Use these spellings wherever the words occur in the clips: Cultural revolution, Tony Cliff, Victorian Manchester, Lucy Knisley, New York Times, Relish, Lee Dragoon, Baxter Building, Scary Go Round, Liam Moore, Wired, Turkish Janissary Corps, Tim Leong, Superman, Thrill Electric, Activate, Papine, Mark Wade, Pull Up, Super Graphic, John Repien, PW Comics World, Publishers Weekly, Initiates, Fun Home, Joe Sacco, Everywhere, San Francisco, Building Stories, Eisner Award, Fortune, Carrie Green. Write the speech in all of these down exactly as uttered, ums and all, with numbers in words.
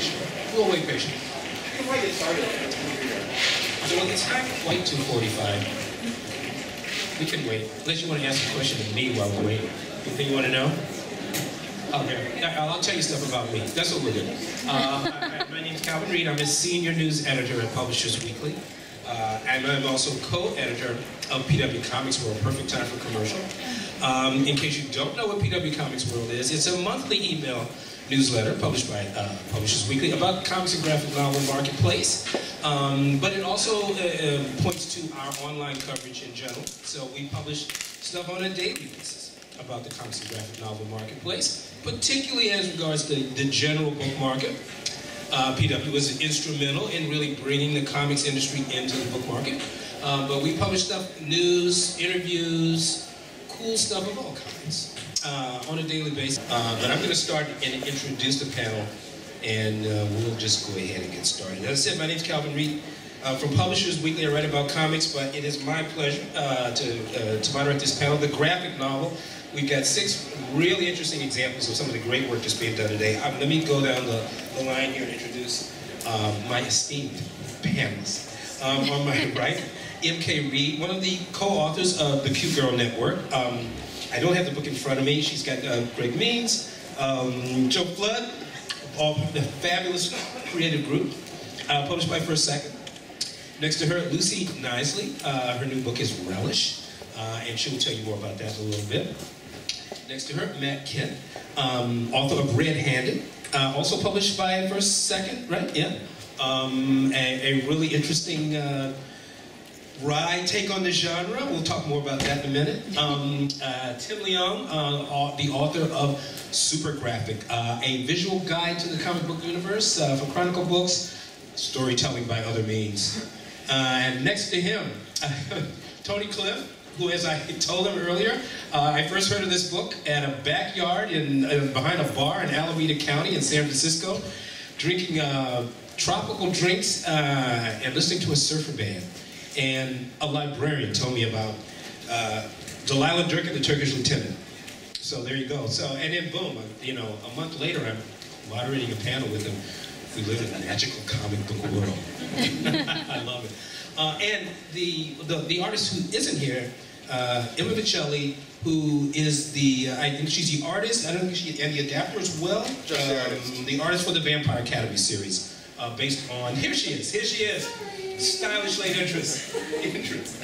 fiction, throwaway fiction. You can probably get started. So when it's time for flight two forty-five, we can wait. Unless you want to ask a question to me while we wait. Anything you want to know? Okay, I'll tell you stuff about me. That's what we're doing. Uh, my name's Calvin Reid. I'm a senior news editor at Publishers Weekly. Uh, and I'm also co-editor of P W Comics World. Perfect time for commercial. Um, in case you don't know what P W Comics World is, it's a monthly email newsletter published by uh, Publishers Weekly about the comics and graphic novel marketplace. Um, but it also uh, points to our online coverage in general. So we publish stuff on a daily basis about the comics and graphic novel marketplace, particularly as regards to the general book market. Uh, P W was instrumental in really bringing the comics industry into the book market. Uh, but we publish stuff, news, interviews, cool stuff of all kinds uh, on a daily basis. Uh, but I'm going to start and introduce the panel, and uh, we'll just go ahead and get started. As I said, my name's Calvin Reid. Uh, from Publishers Weekly, I write about comics, but it is my pleasure uh, to, uh, to moderate this panel. The graphic novel, we've got six really interesting examples of some of the great work that's being done today. Um, let me go down the, the line here and introduce uh, my esteemed panelists. Um, on my right, M K Reed, one of the co-authors of the Cute Girl Network. Um, I don't have the book in front of me. She's got uh, Greg Means, um, Joe Flood, all the fabulous creative group, uh, published by First Second. Next to her, Lucy Knisley. Uh, her new book is Relish, uh, and she'll tell you more about that in a little bit. Next to her, Matt Kindt, um, author of Red Handed, uh, also published by First Second, right? Yeah. Um, a, a really interesting uh, wry take on the genre. We'll talk more about that in a minute. Um, uh, Tim Leong, uh, the author of Super Graphic, uh, a visual guide to the comic book universe uh, for Chronicle Books, storytelling by other means. Uh, and next to him, Tony Cliff, who, as I told him earlier, uh, I first heard of this book at a backyard in uh, behind a bar in Alameda County in San Francisco, drinking uh, tropical drinks uh, and listening to a surfer band. And a librarian told me about uh, Delilah Dirk and the Turkish Lieutenant. So there you go. So and then boom, you know, a month later, I'm moderating a panel with him. We live in a magical comic book world. I love it. Uh, and the, the the artist who isn't here, uh, Emma Vieceli, who is the uh, I think she's the artist. I don't think she and the adapter as well. Just the artist. Um, the artist for the Vampire Academy series, uh, based on here she is. Here she is. Hi. Stylish late interest. interest.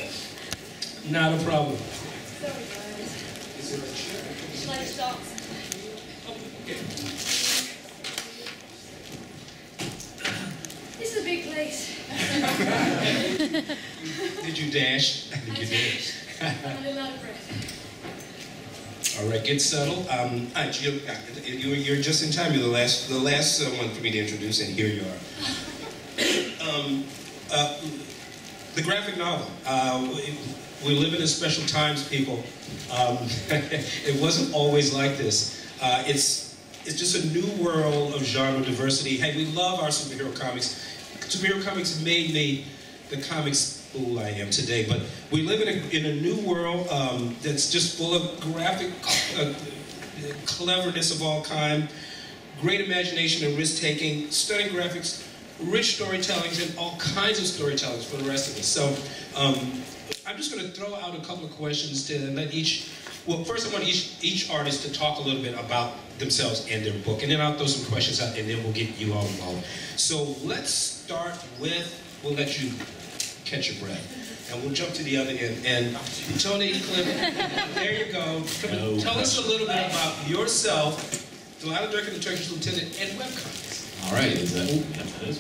Not a problem. Sorry, guys. Is there a chair? Should I stop? Oh, okay. This is a big place. Did you dash? I think I you did. I'm a little out of breath. All right, get settled. Um, I, you, I, you, you're just in time. You're the last, the last uh, one for me to introduce, and here you are. um, uh, the graphic novel. Uh, we, we live in a special times, people. Um, it wasn't always like this. Uh, it's. It's just a new world of genre diversity. Hey, we love our superhero comics. Superhero comics made me the comics fool I am today. But we live in a, in a new world um, that's just full of graphic uh, cleverness of all kind, great imagination and risk-taking, stunning graphics, rich storytellings, and all kinds of storytellings for the rest of us. So um, I'm just going to throw out a couple of questions to let each. Well, first I want each, each artist to talk a little bit about themselves and their book, and then I'll throw some questions out, and then we'll get you all involved. So let's start with, we'll let you catch your breath, and we'll jump to the other end. And Tony Cliff, there you go. No Tell question. us a little bit about yourself, Delilah Dirk and the Turkish Lieutenant, and webcomics. All right, is that, that's what it is.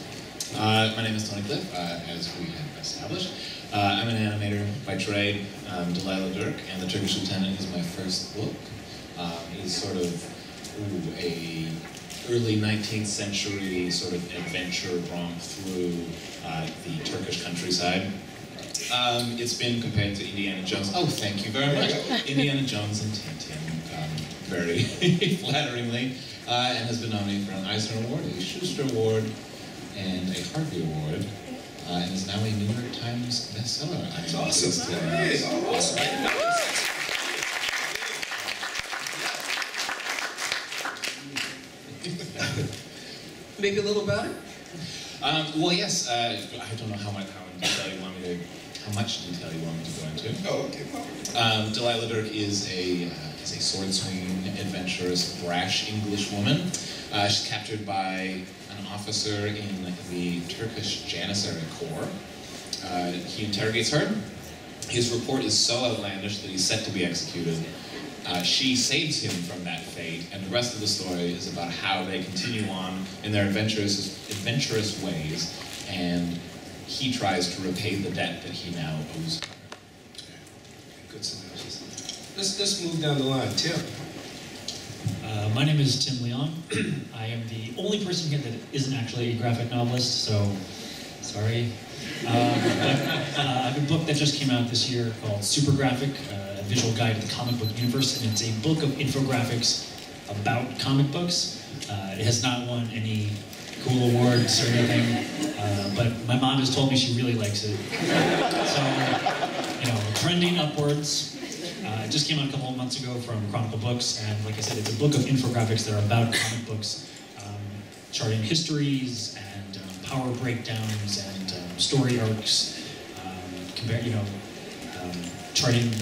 Uh, my name is Tony Cliff, uh, as we have established. Uh, I'm an animator by trade. Um, Delilah Dirk and the Turkish Lieutenant is my first book. Um, it is sort of ooh, a early nineteenth century sort of adventure romp through uh, the Turkish countryside. Um, it's been compared to Indiana Jones. Oh, thank you very much. Indiana Jones and Tintin, um, very flatteringly, uh, and has been nominated for an Eisner Award, a Schuster Award, and a Harvey Award. Uh, and is now a New York Times bestseller. That's I awesome. Nice. Nice. Oh, awesome. Nice. Maybe a little better? Um, well, yes, uh, I don't know how much, how much detail you want me to, how much detail you want me to go into. Oh, okay. Um, Delilah Dirk is a, uh, is a sword-swinging, adventurous, brash English woman. Uh, she's captured by an officer in the Turkish Janissary Corps. Uh, he interrogates her. His report is so outlandish that he's set to be executed. Uh, she saves him from that fate, and the rest of the story is about how they continue on in their adventurous, adventurous ways, and he tries to repay the debt that he now owes her. Good synopsis. Let's, let's move down the line. Tim. Uh, my name is Tim Leong. I am the only person here that isn't actually a graphic novelist, so sorry. Um, but, uh, I have a book that just came out this year called Super Graphic, uh, a visual guide to the comic book universe, and it's a book of infographics about comic books. Uh, it has not won any cool awards or anything, uh, but my mom has told me she really likes it. So, you know, trending upwards. Uh, it just came out a couple of months ago from Chronicle Books, and like I said, it's a book of infographics that are about comic books, um, charting histories and um, power breakdowns and story arcs, um, compare, you know, um, charting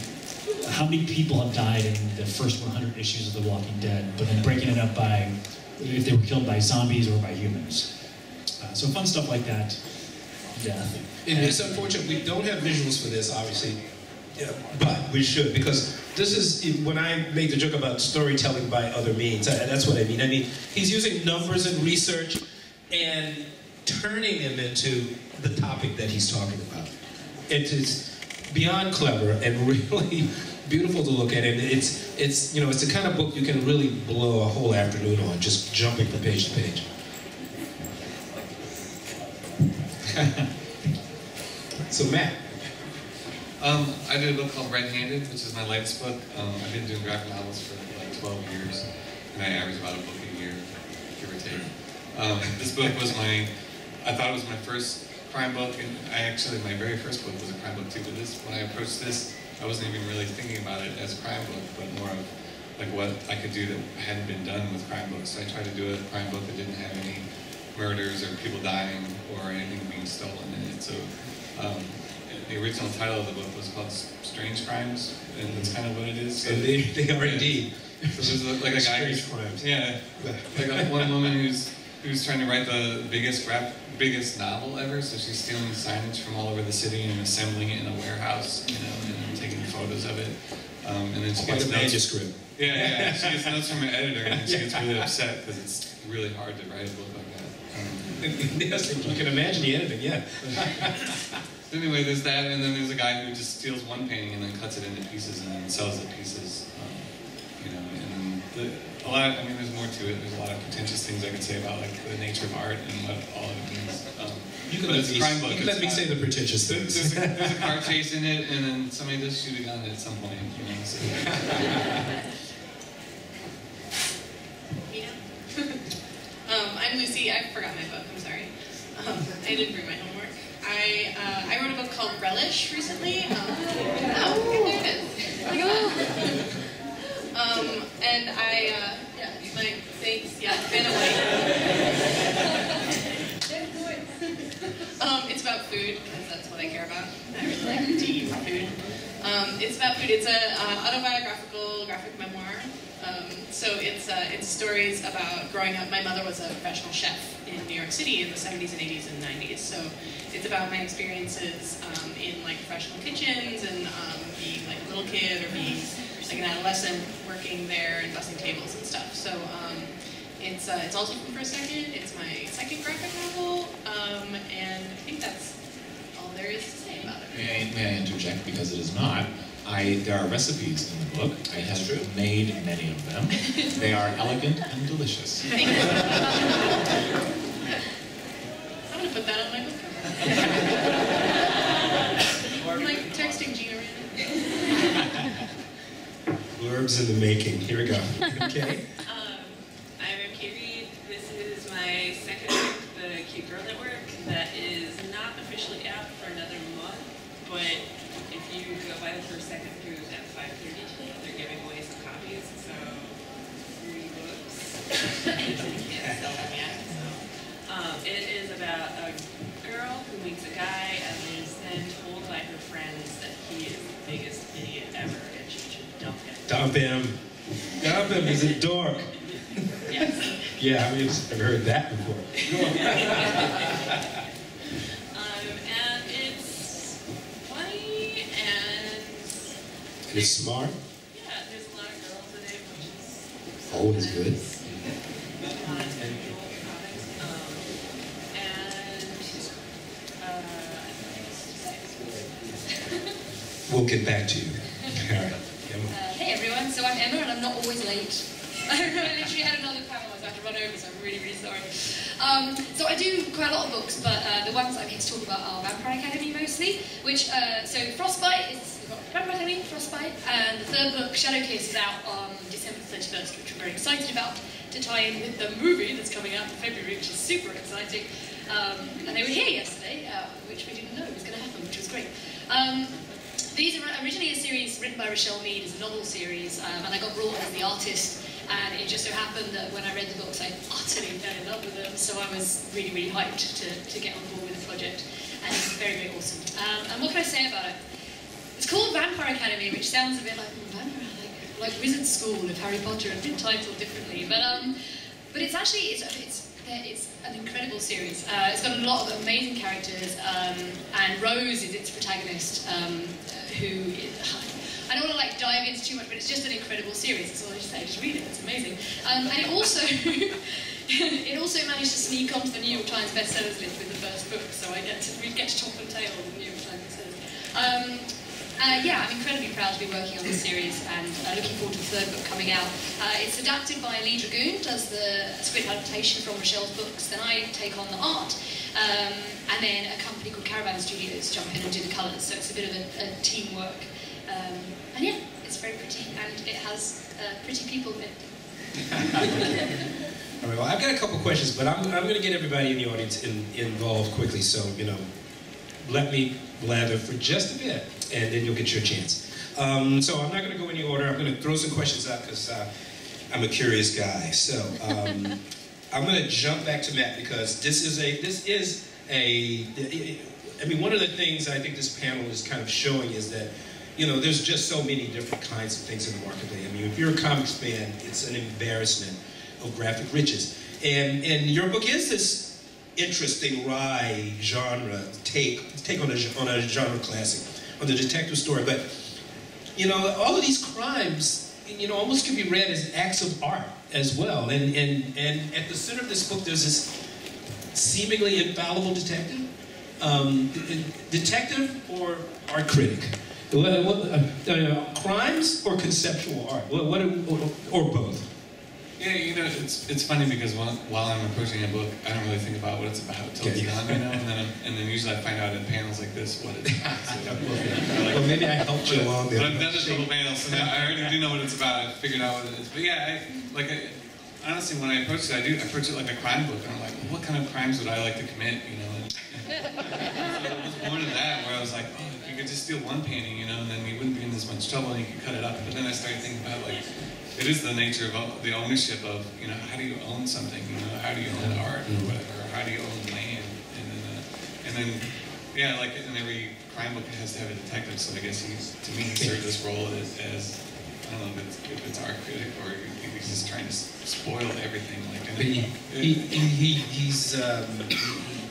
how many people have died in the first one hundred issues of The Walking Dead, but then breaking it up by if they were killed by zombies or by humans. Uh, so fun stuff like that. Yeah. And it's unfortunate we don't have visuals for this, obviously, yeah, but we should, because this is when I make the joke about storytelling by other means. I, that's what I mean. I mean, he's using numbers and research and turning them into the topic that he's talking about. It is beyond clever and really beautiful to look at, and it's it's you know it's the kind of book you can really blow a whole afternoon on, just jumping from page to page. So Matt, um, I did a book called Red Handed, which is my latest book. Um, I've been doing graphic novels for like twelve years, and I average about a book a year, give or take. Um, this book was my, I thought it was my first crime book, and I actually, my very first book was a crime book too, but this, when I approached this, I wasn't even really thinking about it as a crime book, but more of like what I could do that hadn't been done with crime books. So I tried to do a crime book that didn't have any murders or people dying or anything being stolen in it. So um, the original title of the book was called Strange Crimes, and that's kind of what it is. So and they, they are indeed. So there's like a guy who's, crimes. Yeah, like a, one woman who's, who's trying to write the biggest rap biggest novel ever, so she's stealing signage from all over the city and assembling it in a warehouse, you know, and taking photos of it. Um, and then she gets notes. Manuscript. Yeah, yeah, yeah. She gets notes from her editor, and she gets really upset because it's really hard to write a book like that. Um, yes, you can imagine the editing, yeah. So anyway, there's that, and then there's a guy who just steals one painting and then cuts it into pieces and then sells it pieces. Um, you know, and then the, A lot, I mean, there's more to it. There's a lot of pretentious things I could say about like the nature of art and what all of it means. Um, you can but it's a crime book. You can let me say the pretentious things. There's, there's, a, there's a car chase in it, and then somebody does shoot a gun at some point. You know, so. Yeah. um, I'm Lucy. I forgot my book. I'm sorry. Um, I didn't bring my homework. I uh, I wrote a book called Relish recently. Um, oh, there it is. Um, and I, uh, yeah, like, thanks, yeah, been away. um, it's about food, because that's what I care about. I really like to eat food. Um, it's about food. It's a uh, autobiographical graphic memoir. Um, so it's, uh, it's stories about growing up. My mother was a professional chef in New York City in the seventies and eighties and nineties. So it's about my experiences, um, in, like, professional kitchens and, um, being, like, a little kid or being like an adolescent working there and bussing tables and stuff. So um, it's uh, it's also from First Second. It's my second graphic novel, um, and I think that's all there is to say about it. May I, may I interject, because it is not. I there are recipes in the book. I have true. made many of them. They are elegant and delicious. Thank you. I'm gonna put that on my book cover. I'm like texting Gina right now. Blurbs in the making. Here we go. Okay. Um, I'm M K Reed. This is my second book, the Cute Girl Network, that is not officially out for another month, but if you go by the First Second through at five thirty today, they're giving away some copies, so three books. You can't sell them yet, so up him. Up him, he's a dork. Yes. Yeah, I mean, I've heard that before. um, and it's funny and... It's smart? Yeah, there's a lot of girls in it, which is... Always good. A lot of people comics. Um, and... Uh, I think it's... We'll get back to you. All right. Emma. Uh, hey, everyone. So I'm Emma, and I'm not always late. I literally had another panel I was about to run over, so I'm really, really sorry. Um, so I do quite a lot of books, but uh, the ones I'm here to talk about are Vampire Academy mostly, which, uh, so Frostbite is, we've got Vampire Academy, Frostbite, and the third book, Shadowkiss, is out on December thirty-first, which I'm very excited about, to tie in with the movie that's coming out in February, which is super exciting. Um, and they were here yesterday, uh, which we didn't know was going to happen, which was great. Um, these are originally a series written by Rochelle Mead, it's a novel series, um, and I got brought on as the artist. And it just so happened that when I read the books, I utterly fell in love with them, so I was really, really hyped to, to get on board with the project, and it's very, very awesome. Um, and what can I say about it? It's called Vampire Academy, which sounds a bit like, mm, Vampire, like, like Wizard School of Harry Potter, and been titled differently, but um, but it's actually, it's, it's, it's an incredible series. Uh, it's got a lot of amazing characters, um, and Rose is its protagonist, um, who... Is, I don't want to like dive into too much, but it's just an incredible series. That's all I just say. Just read it. It's amazing. Um, and it also it also managed to sneak onto the New York Times bestsellers list with the first book, so I get to we get to top and tail on the New York Times bestsellers. Um, uh, yeah, I'm incredibly proud to be working on this series, and uh, looking forward to the third book coming out. Uh, it's adapted by Lee Dragoon, does the script adaptation from Rochelle's books. Then I take on the art. Um, and then a company called Caravan Studios jump in and do the colours. So it's a bit of a, a teamwork. Um, and yeah, it's very pretty, and it has uh, pretty people in it. All right, well, I've got a couple questions, but I'm, I'm going to get everybody in the audience in, involved quickly, so, you know, let me blather for just a bit, and then you'll get your chance. Um, so I'm not going to go in any order. I'm going to throw some questions out, because uh, I'm a curious guy. So um, I'm going to jump back to Matt, because this is a, this is a, I mean, one of the things I think this panel is kind of showing is that, you know, there's just so many different kinds of things in the market today. I mean, if you're a comics fan, it's an embarrassment of graphic riches. And and your book is this interesting wry genre take take on a on a genre classic, on the detective story. But you know, all of these crimes, you know, almost can be read as acts of art as well. And and and at the center of this book, there's this seemingly infallible detective, um, detective or art critic. What, what, uh, uh, crimes or conceptual art? What, what or, or both? Yeah, you know, it's it's funny because while, while I'm approaching a book, I don't really think about what it's about until it's done, you know, and then I'm, and then usually I find out in panels like this what it's about. So, well, like, well, maybe I helped you along there. But I've done a couple panels, so now I already do know what it's about. I figured out what it is. But yeah, I, like I, honestly, when I approach it, I do I approach it like a crime book, and I'm like, well, what kind of crimes would I like to commit? You know, and, and so I was born of that, where I was like, oh, you could just steal one painting, you know, and then we wouldn't be in this much trouble, and you could cut it up. But then I started thinking about, like, it is the nature of the ownership of, you know, how do you own something? You know, how do you own art or whatever? Or how do you own land? And then, uh, and then yeah, like in every crime book, it has to have a detective. So I guess he, to me, he served this role as, as I don't know if it's, if it's art critic or he's just trying to spoil everything. Like, and he, it, he, he he's um, he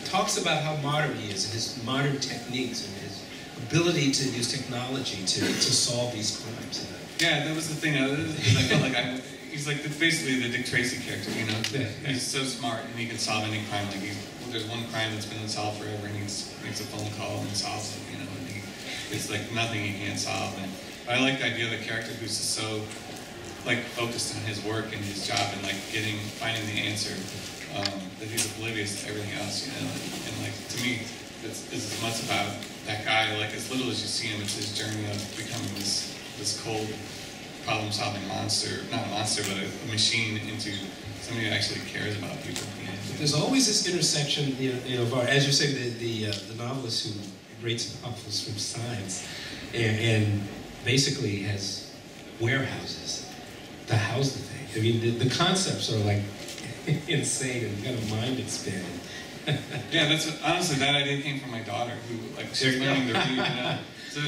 talks about how modern he is, his modern techniques and his ability to use technology to, to solve these crimes. Yeah, that was the thing. I, was, I felt like I, he's like the, basically the Dick Tracy character, you know? Yeah, yeah. He's so smart and he can solve any crime. Like he's, well, there's one crime that's been unsolved forever and he makes a phone call and solves it, you know? And he, it's like nothing he can't solve. And I like the idea of a character who's just so like focused on his work and his job and like getting, finding the answer, um, that he's oblivious to everything else, you know? And, and like, to me, it's, it's as much about that guy, like as little as you see him, it's his journey of becoming this this cold problem-solving monster, not a monster, but a, a machine into somebody who actually cares about people. You know? But there's always this intersection, you know, you know as you say, the the, uh, the novelist who rates novels from science and, and basically has warehouses to house the thing. I mean, the, the concepts are like insane and kind of mind expanding. Yeah, that's what, honestly that idea came from my daughter, who like she's learning to read. You know? So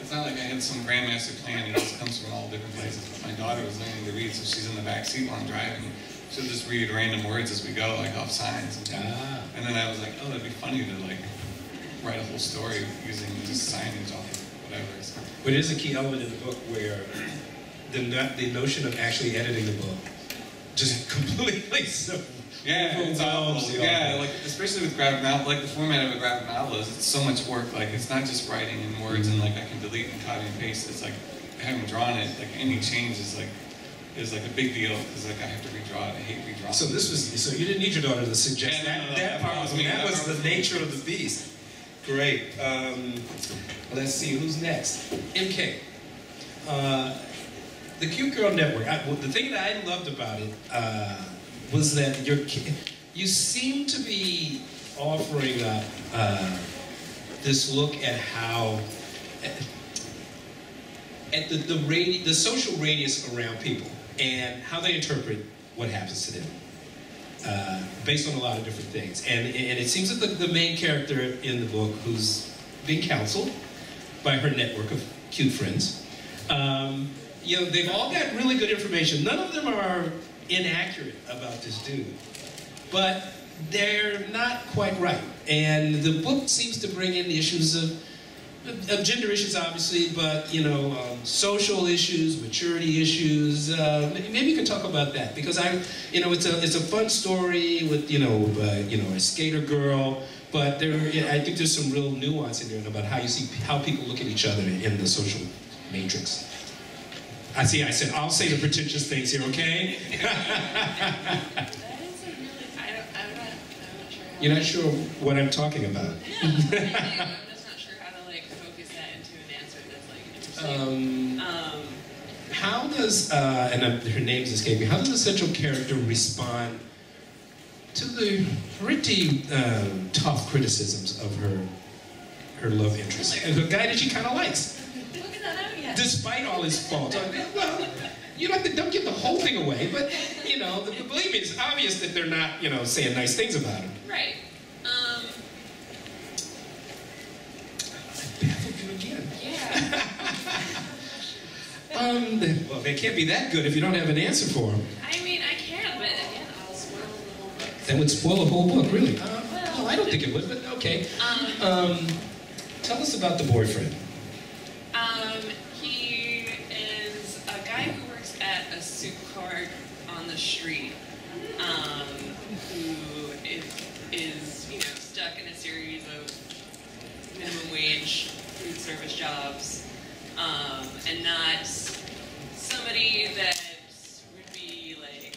It's not like I had some grandmaster plan. It just comes from all different places. But my daughter was learning to read, so she's in the back seat while I'm driving. She'll just read random words as we go, like off signs. And, ah. and then I was like, oh, that'd be funny to like write a whole story using just signage off of whatever. So. But there's a key element in the book where the not, the notion of actually editing the book just completely so. Yeah, it's all, yeah, like especially with graphic novel, like the format of a graphic novel is it's so much work. Like it's not just writing in words and like I can delete and copy and paste. It's like I haven't drawn it. Like any change is like is like a big deal because like I have to redraw it. I hate redrawing. So this was so you didn't need your daughter to suggest yeah, that, no, no, that, that part was me. That, that was the nature of the beast. Great. Um, let's see who's next. M K. Uh, the Cute Girl Network. I, well, the thing that I loved about it. Uh, was that your kid, you seem to be offering up uh, this look at how, at, at the, the, radi the social radius around people and how they interpret what happens to them, uh, based on a lot of different things. And, and it seems that the, the main character in the book, who's being counseled by her network of cute friends, um, you know, they've all got really good information. None of them are inaccurate about this dude, but they're not quite right. And the book seems to bring in the issues of, of gender issues, obviously, but you know, um, social issues, maturity issues. Uh, maybe you could talk about that because I, you know, it's a it's a fun story with you know, uh, you know, a skater girl. But there, you know, I think there's some real nuance in there about how you see how people look at each other in the social matrix. I see, I said, I'll say the pretentious things here, okay? That is really, I don't, I'm not, I'm not sure how. You're not sure what I'm talking about. No, I I'm just not sure how to, like, focus that into an answer that's, like, interesting. Um, um, how does, uh, and I'm, her name's escaping, how does the central character respond to the pretty uh, tough criticisms of her, her love interest? Like, a guy that she kind of likes. Despite all his faults. Well, you don't have to don't give the whole thing away, but, you know, the, believe me, it's obvious that they're not, you know, saying nice things about him. Right. Um... I baffled you again. Yeah. um, well, they can't be that good if you don't have an answer for them. I mean, I can, but again, I'll spoil the whole book. That would spoil the whole book, really? Uh, well, I don't think it would, but okay. Um, um, tell us about the boyfriend. Um, he is a guy who works at a soup cart on the street, um, who is, is, you know, stuck in a series of minimum wage food service jobs, um, and not somebody that would be like,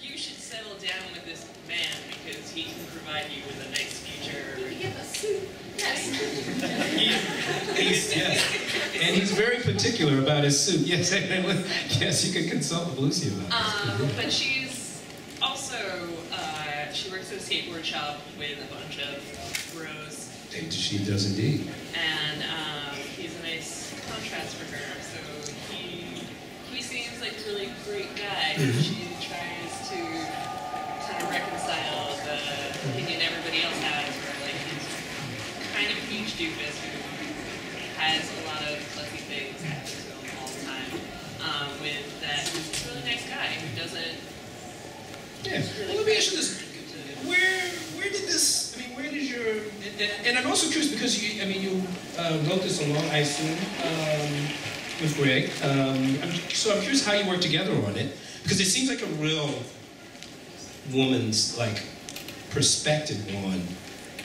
you should settle down with this man because he can provide you with a nice future. Can you give us soup? Yes. he's, yes. And he's very particular about his suit. Yes, yes, you can consult with Lucy about that. Um, but she's also, uh, she works at a skateboard shop with a bunch of bros. She does indeed. And um, he's a nice contrast for her. So he he seems like a really great guy. Mm-hmm. She tries to kind of reconcile the opinion everybody else has, where like he's kind of a huge doofus who has a lot of fluffy things happen to him all the time. Um, with that, he's a really nice guy who doesn't. Yeah. Really well, let me ask you this: where where did this? I mean, where did your? And I'm also curious because you. I mean, you uh, wrote this along, I assume, um, with Greg. Um, I'm, so I'm curious how you worked together on it. Because it seems like a real woman's like perspective on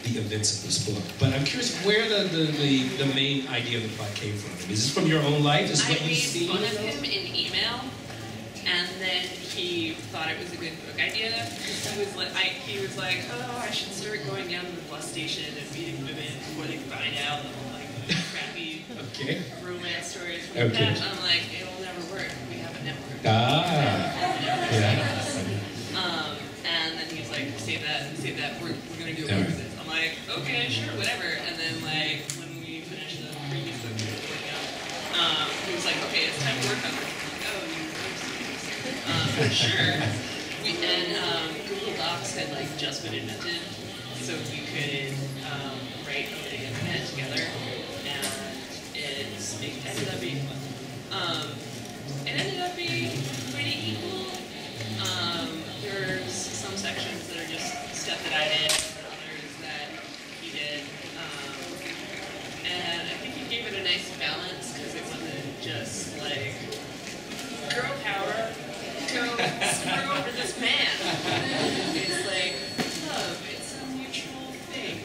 the events of this book. But I'm curious where the the, the, the main idea of the plot came from. Is this from your own life? Is I what you see? I made fun of him in email, and then he thought it was a good book idea. He was like, I, he was like, oh, I should start going down to the bus station and meeting women before they find out that I'm like crappy okay. romance stories. Like okay. That. I'm like, it'll never work. We have a network. Ah. Yeah. Um, and then he's like, save that, and save that. We're, we're going to do a book with this. I'm like, okay, sure, whatever. And then, like, when we finished the previous book, we were going out, um, he was like, okay, it's time to work on this. I'm like, oh, you um, sure. We, and um, Google Docs had, like, just been invented, so we could um, write over the internet together. And it's interesting. It ended up being fun. Um, it ended up being pretty equal. Um, there's some sections that are just stuff that I did, and others that he did. Um, and I think he gave it a nice balance because it wasn't just like girl power. Go screw over this man. It's like love. It's a mutual thing.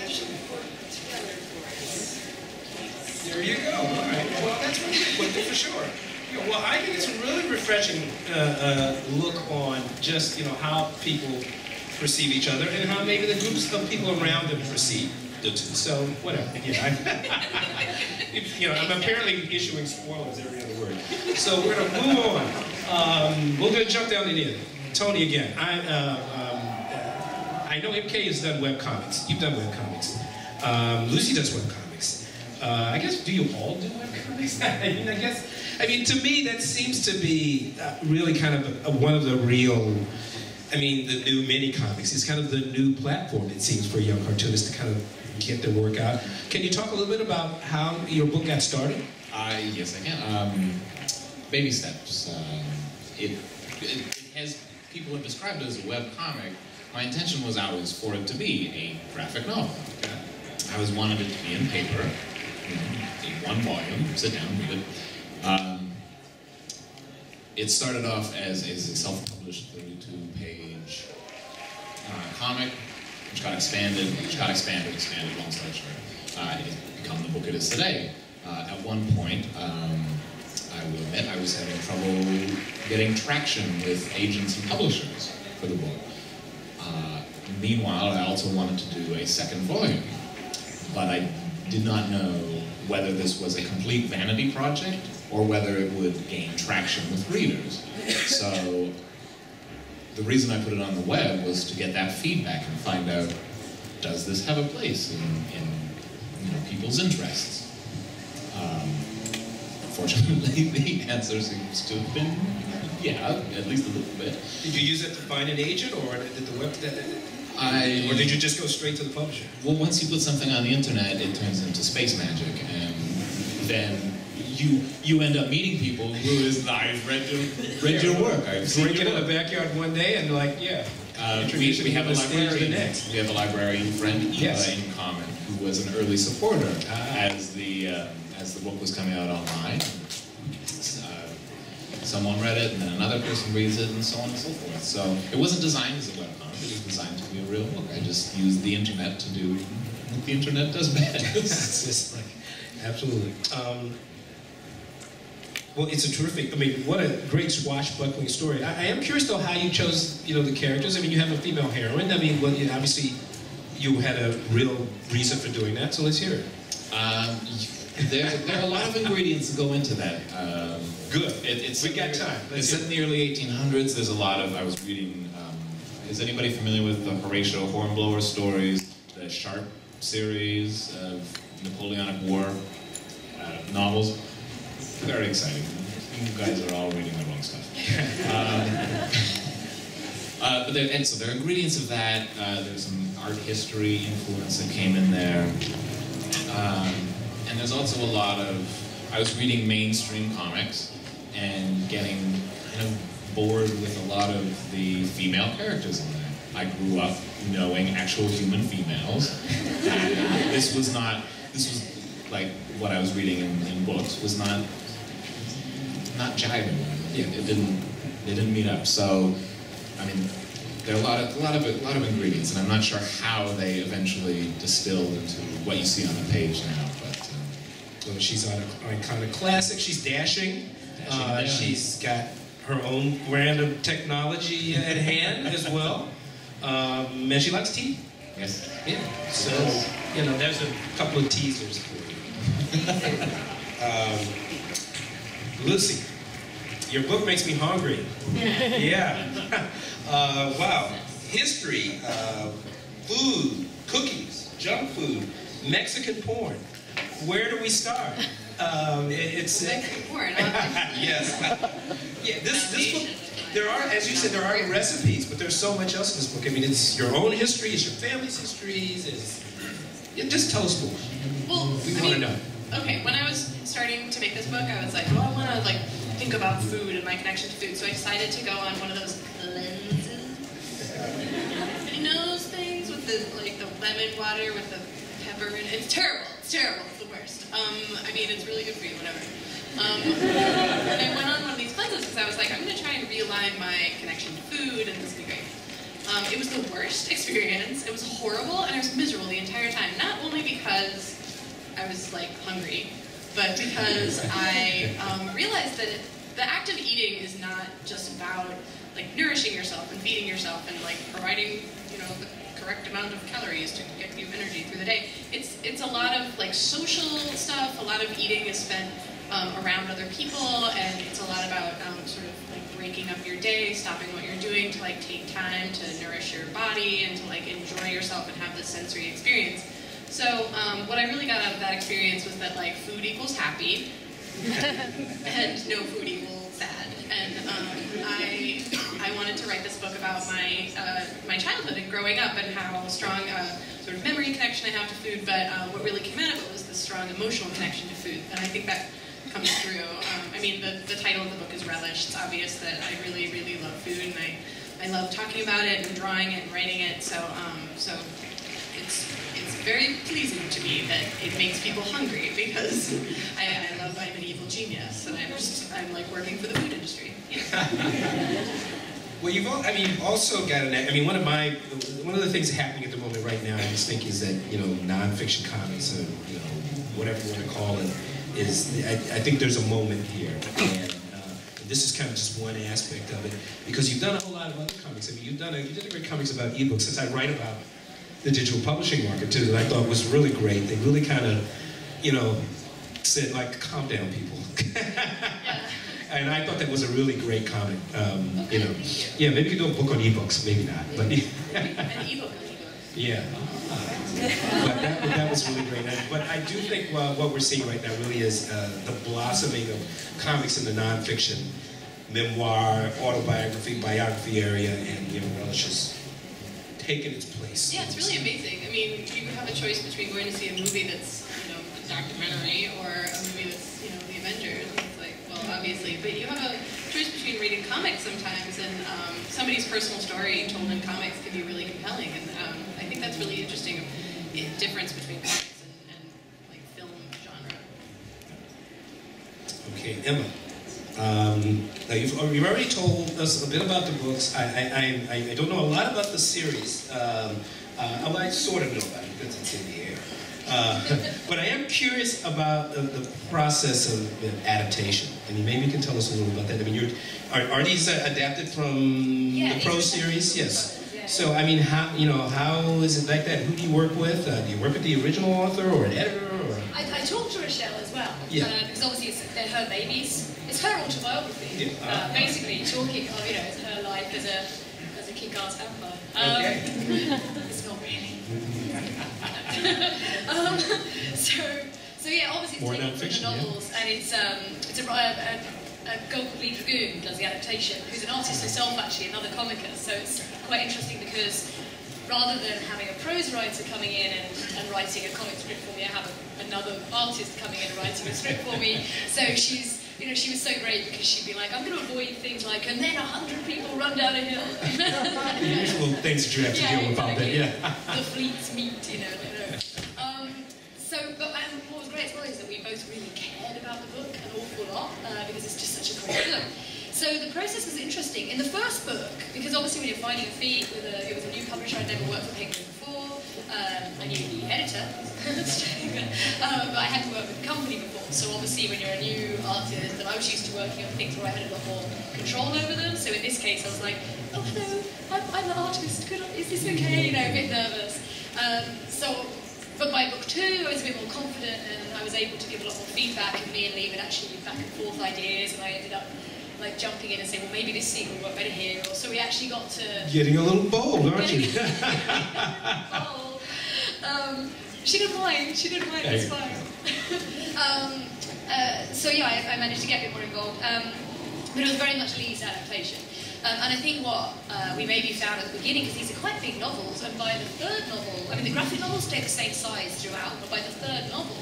That should work together for us. There you go. All right. Well, that's really good for sure. You know, well, I think it's a really refreshing uh, uh, look on just you know how people perceive each other and how maybe the groups of people around them perceive. So whatever. Yeah, I, you know, I'm apparently issuing spoilers every other word. So we're gonna move on. Um, we're gonna jump down to India. Tony again. I uh, um, I know M K has done web comics. You've done web comics. Um, Lucy does web comics. Uh, I guess do you all do web comics? I mean, I guess. I mean, to me, that seems to be really kind of a, a, one of the real. I mean, the new mini comics. It's kind of the new platform, it seems, for young cartoonists to kind of get their work out. Can you talk a little bit about how your book got started? Uh, yes, I can. Um, baby steps. Uh, it, it, it has, people have described it as a web comic. My intention was always for it to be a graphic novel. I always wanted it to be in paper, you know, in one volume, sit down, read it. Um, it started off as a self-published thirty-two page uh, comic, which got expanded, which got expanded, expanded, long story short. Uh, it's become the book it is today. Uh, at one point, um, I will admit I was having trouble getting traction with agents and publishers for the book. Uh, meanwhile, I also wanted to do a second volume, but I did not know whether this was a complete vanity project or whether it would gain traction with readers. So. The reason I put it on the web was to get that feedback and find out, does this have a place in, in you know, people's interests? Um, fortunately, the answer seems to have been, yeah, at least a little bit. Did you use it to find an agent, or did the web, did, I, or did you just go straight to the publisher? Well, once you put something on the internet, it turns into space magic, and then You, you end up meeting people who is, I've read your, read your work. I've seen your work. In the backyard one day and like, yeah. Uh, we, we, have a librarian, next. we have a librarian friend, Eva, yes. in common, who was an early supporter ah. as, the, uh, as the book was coming out online. Uh, someone read it, and then another person reads it, and so on and so forth. So it wasn't designed as a web comic. It was designed to be a real book. I just used the internet to do what the internet does best. It's just like, absolutely. Um, Well, it's a terrific, I mean, what a great swashbuckling story. I, I am curious, though, how you chose, you know, the characters. I mean, you have a female heroine. I mean, well, you, obviously, you had a real reason for doing that, so let's hear it. Um, there, there are a lot of ingredients that go into that. Um, Good. It, it's we got time. Let's it's in the early eighteen hundreds. There's a lot of, I was reading, um, is anybody familiar with the Horatio Hornblower stories, the Sharp series of Napoleonic War uh, novels? Very exciting. You guys are all reading the wrong stuff. Um, uh, but there, and so there are ingredients of that. Uh, there's some art history influence that came in there. Um, and there's also a lot of, I was reading mainstream comics and getting kind of bored with a lot of the female characters in there. I grew up knowing actual human females. And this was not, this was like, what I was reading in, in books was not not jiving. Yeah, it didn't they didn't meet up. So, I mean, there are a lot of a lot of a lot of ingredients, and I'm not sure how they eventually distilled into what you see on the page now. But um, well, she's on an iconoclastic. She's dashing. dashing uh, she's got her own random technology at hand as well, um, and she likes tea. Yes. Yeah. So you know, there's a couple of teasers for you. um, Lucy, your book makes me hungry. Yeah. uh, wow. History, uh, food, cookies, junk food, Mexican porn. Where do we start? Um, it, it's Mexican porn. Yes. Yeah. This this book. There are, as you said, there are recipes, but there's so much else in this book. I mean, it's your own history, it's your family's histories, it's. Yeah, just tell us more. Well, we I want mean, to know. Okay, when I was starting to make this book, I was like, well, I want to like think about food and my connection to food. So I decided to go on one of those cleanses. Everybody knows things with the like the lemon water with the pepper in it. It's terrible. It's terrible. It's the worst. Um, I mean, it's really good for you, whatever. Um, and I went on one of these cleanses because I was like, I'm going to try and realign my connection to food, and this will be great. Um, it was the worst experience. It was horrible, and I was miserable the entire time. Not only because I was like hungry, but because I um, realized that it, the act of eating is not just about like nourishing yourself and feeding yourself and like providing, you know, the correct amount of calories to get you energy through the day. It's it's a lot of like social stuff. A lot of eating is spent um, around other people, and it's a lot about um, sort of like breaking up your day, stopping what you're doing to like take time to nourish your body and to like enjoy yourself and have this sensory experience. So um, what I really got out of that experience was that like food equals happy, and no food equals sad. And um, I I wanted to write this book about my uh, my childhood and growing up and how strong a sort of memory connection I have to food. But uh, what really came out of it was the strong emotional connection to food, and I think that comes through. Um, I mean, the the title of the book is Relish. It's obvious that I really really love food, and I I love talking about it and drawing it and writing it. So um, so it's. Very pleasing to me that it makes people hungry because I, I love my medieval genius, and I'm just I'm like working for the food industry. Yeah. Well, you've all, I mean you've also got an I mean one of my one of the things happening at the moment right now I just think is that you know nonfiction comics or you know whatever you want to call it is I, I think there's a moment here. And, this is kind of just one aspect of it because you've done a whole lot of other comics. I mean you've done a, you did a great comics about ebooks since I write about. The digital publishing market too that I thought was really great. They really kind of, you know, said like, calm down, people. Yeah. And I thought that was a really great comment. Um, okay, you know, yeah, maybe you do a book on ebooks, maybe not, but an ebook on ebooks. Yeah, uh, but that, that was really great. But I do think well, what we're seeing right now really is uh, the blossoming of comics in the nonfiction, memoir, autobiography, biography area, and you know, Relish is taken its place. Yeah, it's really amazing. I mean, you have a choice between going to see a movie that's, you know, a documentary or a movie that's, you know, The Avengers. It's like, well, obviously, but you have a choice between reading comics sometimes and um, somebody's personal story told in comics can be really compelling, and um, I think that's really interesting, the difference between comics and, and like film genre. Okay, Emma. Um, now you've, you've already told us a bit about the books. I, I, I, I don't know a lot about the series. Um, uh, I sort of know about it because it's in the air. Uh, but I am curious about the, the process of, of adaptation. I mean, maybe you can tell us a little about that. I mean, you're, are, are these uh, adapted from yeah, the Pro series? Yes. Yeah. So, I mean, how you know how is it like that? Who do you work with? Uh, do you work with the original author or an editor? Or? I, I talked to Rochelle as well. Yeah. Uh, because obviously it's, they're her babies. It's her autobiography, yeah. uh, basically talking of you know it's her life as a as a kick-ass vampire. Um, okay. It's not really. um, so so yeah, obviously it's taken from the novels, yeah. And it's um it's a, a, a girl called Lee Dragoon does the adaptation, who's an artist herself actually, another comicist. So it's quite interesting because rather than having a prose writer coming in and, and writing a comic script for me, I have a, another artist coming in and writing a script for me. So she's. You know, she was so great because she'd be like, I'm going to avoid things like, and then a hundred people run down a hill. The usual things that you have to yeah, deal with out there, yeah. The fleets meet, you know. No, no. Um, so, but um, what was great as well is that we both really cared about the book an awful lot uh, because it's just such a great book. So the process was interesting. In the first book, because obviously when you're finding a feat, with a, it was a new publisher, I'd never worked with Penguin before, um, I knew the editor, um, but I had to work with the company before. So obviously when you're a new artist, and I was used to working on things where I had a lot more control over them, so in this case I was like, oh hello, I'm, I'm an artist, Could I, is this okay? You know, a bit nervous. Um, so, but by book two I was a bit more confident and I was able to give a lot more feedback, and me and Lee would actually give back and forth ideas, and I ended up like jumping in and saying, well maybe this scene will work better here, or so we actually got to... Getting a little bold, aren't you? bold. Um, she didn't mind, she didn't mind, it's fine. um, uh, so yeah, I, I managed to get a bit more involved, um, but it was very much Lee's adaptation. Um, and I think what uh, we maybe found at the beginning, because these are quite big novels, and by the third novel, I mean the graphic novels stay the same size throughout, but by the third novel,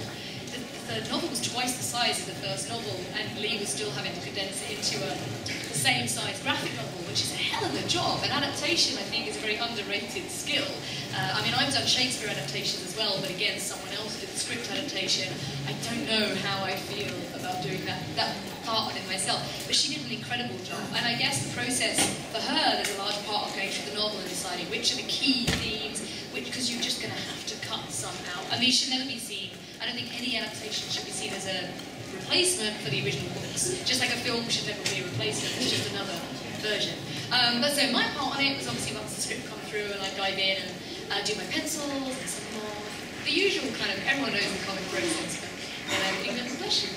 the, the the novel was twice the size of the first novel, and Lee was still having to condense it into a, the same size graphic novel, which is a hell of a job. And adaptation, I think, is a very underrated skill. Uh, I mean, I've done Shakespeare adaptations as well, but again, someone else did the script adaptation. I don't know how I feel about doing that, that part of it myself. But she did an incredible job. And I guess the process for her, there's a large part of going through the novel and deciding which are the key themes, which, because you're just going to have to cut some out. I mean, she'll never be seen. I don't think any adaptation should be seen as a replacement for the original books. Just like a film should never be a replacement, it's just another version. Um, but so my part on it was obviously once the script comes through and I dive in and uh, do my pencils and some more. The usual kind of, everyone knows the comic process, but then I think that's a question.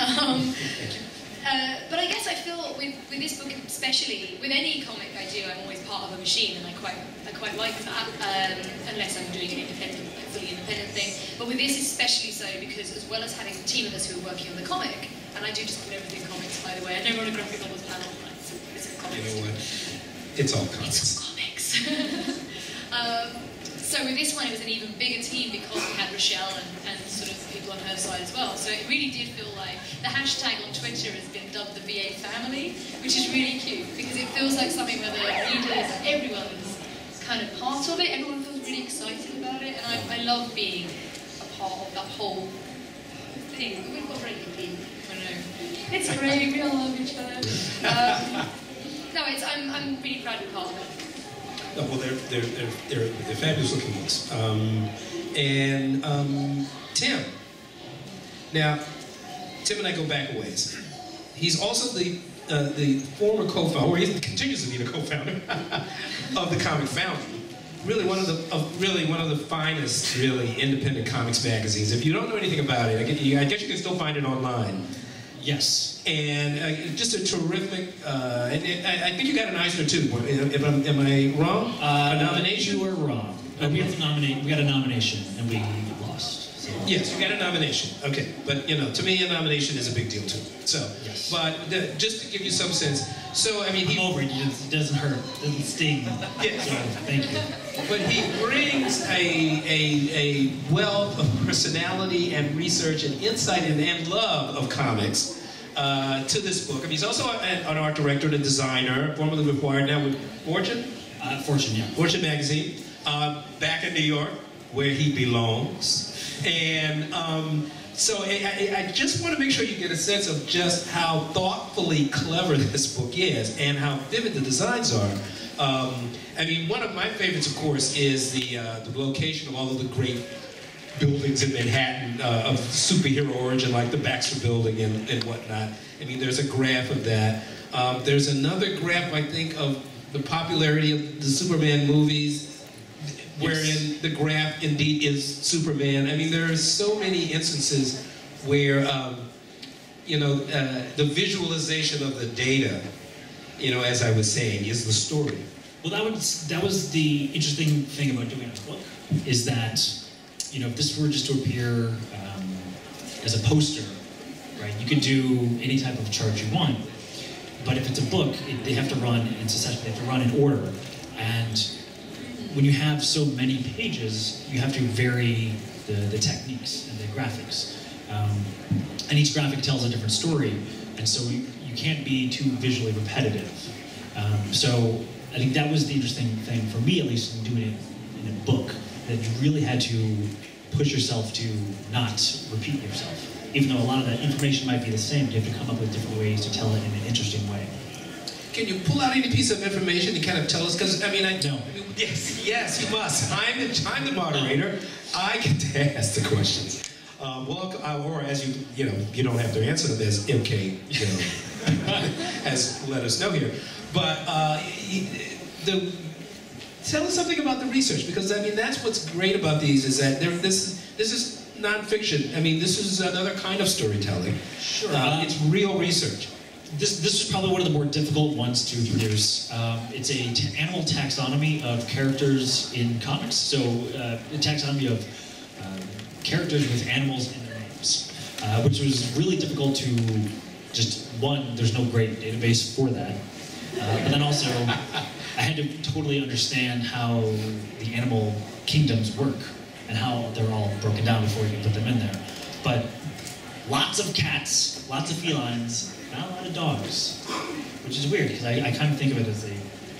Um, uh, but I guess I feel with, with this book especially, with any comic I do, I'm always part of a machine, and I quite, I quite like that, um, unless I'm doing an independent, fully independent thing. But with this especially so, because as well as having a team of us who are working on the comic, and I do just put everything in comics, by the way, I never on a graphic novels panel, but it's, it's all comics. You know what? It's all comics. It's all comics. um, so with this one, it was an even bigger team because we had Rochelle and, and sort of people on her side as well. So it really did feel like the hashtag on Twitter has been dubbed the V A family, which is really cute because it feels like something where the readers, everyone is kind of part of it. Everyone feels really excited about it, and I, I love being a part of that whole thing. We've got very good people. I know. It's great. We all love each other. Um, no, it's, I'm I'm really proud to be part of it. Oh, well, they're, they're, they're, they're, they're fabulous looking books. Um, and um, Tim. Now, Tim and I go back a ways. He's also the, uh, the former co-founder, or he continues to be the co-founder, of the Comic Foundry. Really one of the, of really one of the finest, really, independent comics magazines. If you don't know anything about it, I guess you, I guess you can still find it online. Yes, and uh, just a terrific. Uh, and, and I think you got an Eisner too. If I'm, am I wrong? Uh, a nomination? You were wrong. Okay. We have to nominate. We got a nomination, and we lost. So. Yes, you got a nomination. Okay, but you know, to me, a nomination is a big deal too. So, yes. But the, just to give you some sense. So I mean, he, I'm over it. It doesn't hurt. It doesn't sting. Yeah. So, thank you. But he brings a a a wealth of personality and research and insight and, and love of comics. Uh, to this book. I mean, he's also an, an art director and a designer, formerly with Wired, now with Fortune? Uh, Fortune, yeah. Fortune magazine, uh, back in New York, where he belongs. And um, so I, I, I just want to make sure you get a sense of just how thoughtfully clever this book is and how vivid the designs are. Um, I mean, one of my favorites, of course, is the, uh, the location of all of the great buildings in Manhattan uh, of superhero origin, like the Baxter Building and, and whatnot. I mean, there's a graph of that. Um, there's another graph, I think, of the popularity of the Superman movies, wherein yes. the graph indeed is Superman. I mean, there are so many instances where, um, you know, uh, the visualization of the data, you know, as I was saying, is the story. Well, that was, that was the interesting thing about doing a book, is that you know, if this were just to appear um, as a poster, right, you could do any type of chart you want. But if it's a book, it, they have to run in succession, they have to run in order. And when you have so many pages, you have to vary the, the techniques and the graphics. Um, and each graphic tells a different story. And so you, you can't be too visually repetitive. Um, so I think that was the interesting thing for me, at least, in doing it in a book. That you really had to push yourself to not repeat yourself. Even though a lot of that information might be the same, you have to come up with different ways to tell it in an interesting way. Can you pull out any piece of information and kind of tell us? Because, I mean, I know. I mean, yes, yes, you must. I'm the, I'm the moderator. I get to ask the questions. Uh, welcome, or as you, you know, you don't have to answer them as M K, you know, has let us know here. But uh, the... Tell us something about the research, because I mean that's what's great about these is that this this is nonfiction. I mean this is another kind of storytelling. Sure, uh, it's real research. This this is probably one of the more difficult ones to produce. Um, it's a t animal taxonomy of characters in comics. So uh, a taxonomy of uh, characters with animals in their names, uh, which was really difficult to just one. There's no great database for that, uh, but then also. I had to totally understand how the animal kingdoms work and how they're all broken down before you can put them in there. But lots of cats, lots of felines, not a lot of dogs, which is weird because I, I kind of think of it as a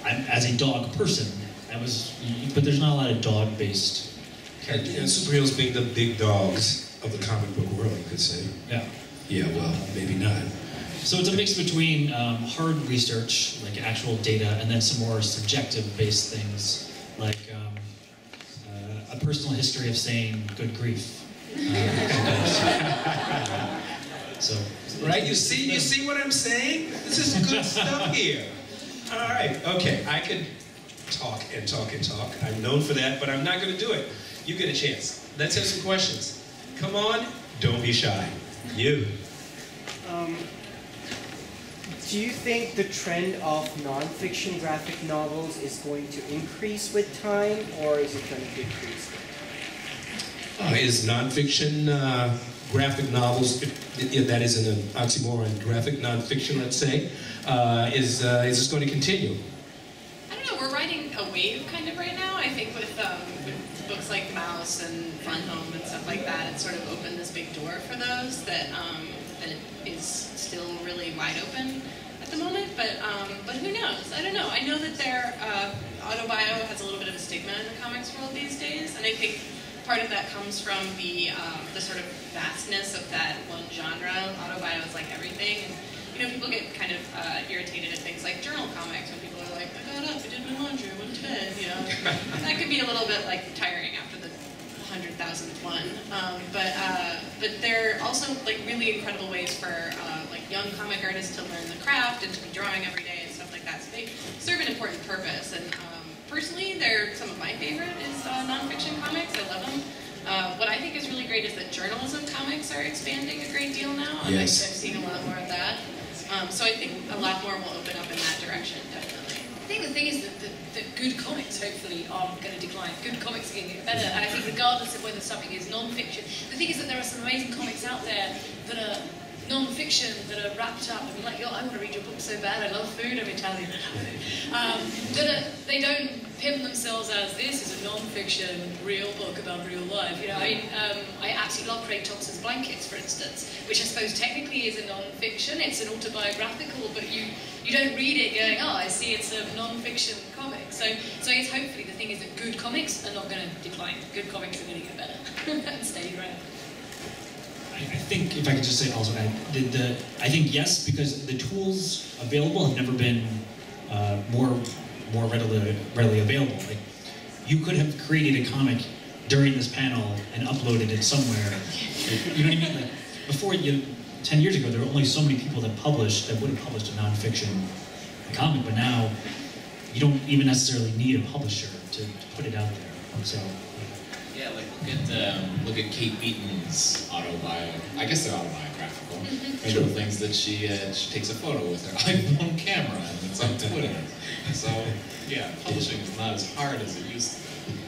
I'm, as a dog person. I was, but there's not a lot of dog-based characters. And, and superheroes being the big dogs of the comic book world, you could say. Yeah. Yeah. Well, maybe not. So it's a mix between um, hard research, like actual data, and then some more subjective-based things, like um, uh, a personal history of saying "good grief." Uh, so, right? You see, you see what I'm saying? This is good stuff here. All right. Okay. I could talk and talk and talk. I'm known for that, but I'm not going to do it. You get a chance. Let's have some questions. Come on. Don't be shy. You. Um, do you think the trend of nonfiction graphic novels is going to increase with time, or is it going to decrease? Uh, is nonfiction uh, graphic novels, if, if that isn't an oxymoron, graphic nonfiction, let's say, uh, is uh, is this going to continue? I don't know. We're riding a wave kind of right now. I think with, um, with books like Mouse and Fun Home and stuff like that, it's sort of opened this big door for those that um, that is still really wide open at the moment. But um, but who knows? I don't know. I know that their uh, autobio has a little bit of a stigma in the comics world these days, and I think part of that comes from the um, the sort of vastness of that one genre. Autobio is like everything. And, you know, people get kind of uh, irritated at things like journal comics when people are like, I got up, I did my laundry, I went to bed, you know. That could be a little bit like tiring after the one hundred thousandth one. Um, but, uh, but there are also like really incredible ways for uh, like young comic artists to learn the craft and to be drawing every day and stuff like that. So they serve an important purpose. And, um, personally, they're some of my favorite is uh, nonfiction comics. I love them. Uh, what I think is really great is that journalism comics are expanding a great deal now. And yes. I've, I've seen a lot more of that. Um, so I think a lot more will open up in that direction, definitely. I think the thing is that, that, that good comics, hopefully, aren't going to decline. Good comics are going to get better. And I think regardless of whether something is non-fiction, the thing is that there are some amazing comics out there that are non-fiction that are wrapped up and like, oh, I want to read your book so bad, I love food, I'm Italian, I love food. Um, that are, they don't pimp themselves as this is a non-fiction, real book about real life. You know, I, um, I absolutely love Craig Thompson's Blankets, for instance, which I suppose technically is a non-fiction, it's an autobiographical, but you, you don't read it going, oh, I see it's a non-fiction comic. So, so I guess hopefully the thing is that good comics are not going to decline. Good comics are going to get better and stay around. I think, if I could just say also, I, the, the, I think yes, because the tools available have never been uh, more more readily, readily available. Like, you could have created a comic during this panel and uploaded it somewhere. You know what I mean? Like, before, you know, ten years ago, there were only so many people that published, that would have published a nonfiction comic, but now you don't even necessarily need a publisher to, to put it out there. So. Yeah, like look at um, look at Kate Beaton's autobio. I guess they're autobiographical. There's sure. Things that she uh, she takes a photo with her iPhone camera and it's on Twitter. So yeah, publishing is not as hard as it used to be.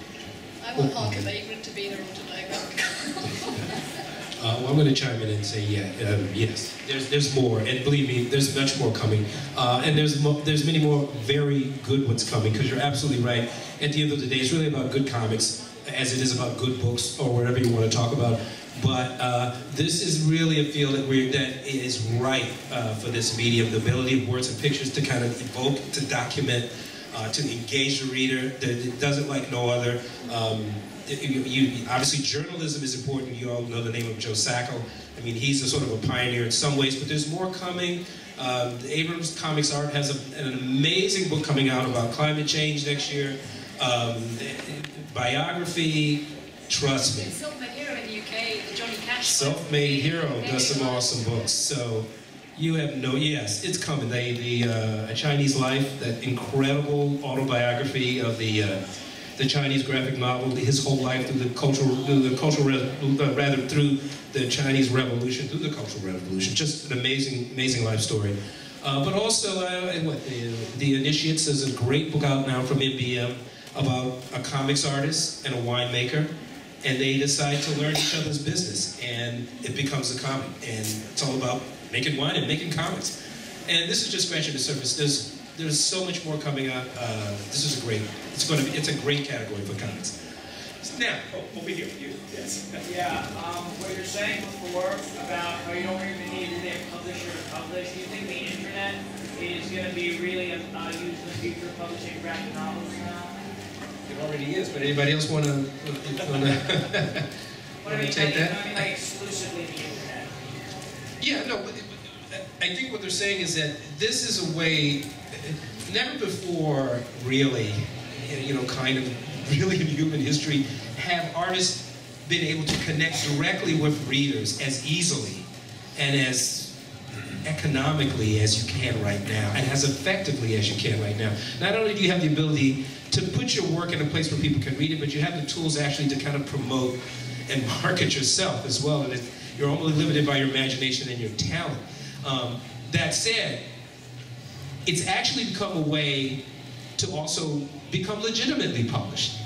I want Parker Vagrant to be their autobiographical. uh, well, I'm going to chime in and say yeah, um, yes. There's there's more, and believe me, there's much more coming, uh, and there's mo there's many more very good ones coming. Because you're absolutely right. At the end of the day, it's really about good comics, as it is about good books or whatever you want to talk about. But uh, this is really a field that, we're, that is ripe uh, for this medium, the ability of words and pictures to kind of evoke, to document, uh, to engage the reader that does it like no other. Um, you, you, obviously journalism is important. You all know the name of Joe Sacco. I mean, he's a sort of a pioneer in some ways, but there's more coming. Um, Abrams Comics Art has a, an amazing book coming out about climate change next year. Um, biography, trust me. Self-made hero in the U K, the Johnny Cash. Self-made hero does some awesome books. So you have no yes, it's coming. They, the uh, A Chinese Life, that incredible autobiography of the uh, the Chinese graphic novel, his whole life through the cultural, through the cultural uh, rather through the Chinese Revolution, through the Cultural Revolution. Just an amazing, amazing life story. Uh, but also, uh, what the, the Initiates is a great book out now from M B M. About a comics artist and a winemaker, and they decide to learn each other's business, and it becomes a comic, and it's all about making wine and making comics. And this is just scratching the surface. There's there's so much more coming up. Uh, this is a great. It's going to be. It's a great category for comics. Now, oh, over here. You, yes. Yeah, um, what you're saying before about how you don't even need to be a publisher to publish, do you think the internet is going to be really uh, used in the future of publishing graphic novels now? It already is, but anybody else want to take that? I mean, exclusively the internet. Yeah, no, but, but I think what they're saying is that this is a way, never before really, you know, kind of, really in human history, have artists been able to connect directly with readers as easily and as economically as you can right now, and as effectively as you can right now. Not only do you have the ability to put your work in a place where people can read it, but you have the tools actually to kind of promote and market yourself as well, and it's, you're only limited by your imagination and your talent. Um, that said, it's actually become a way to also become legitimately published.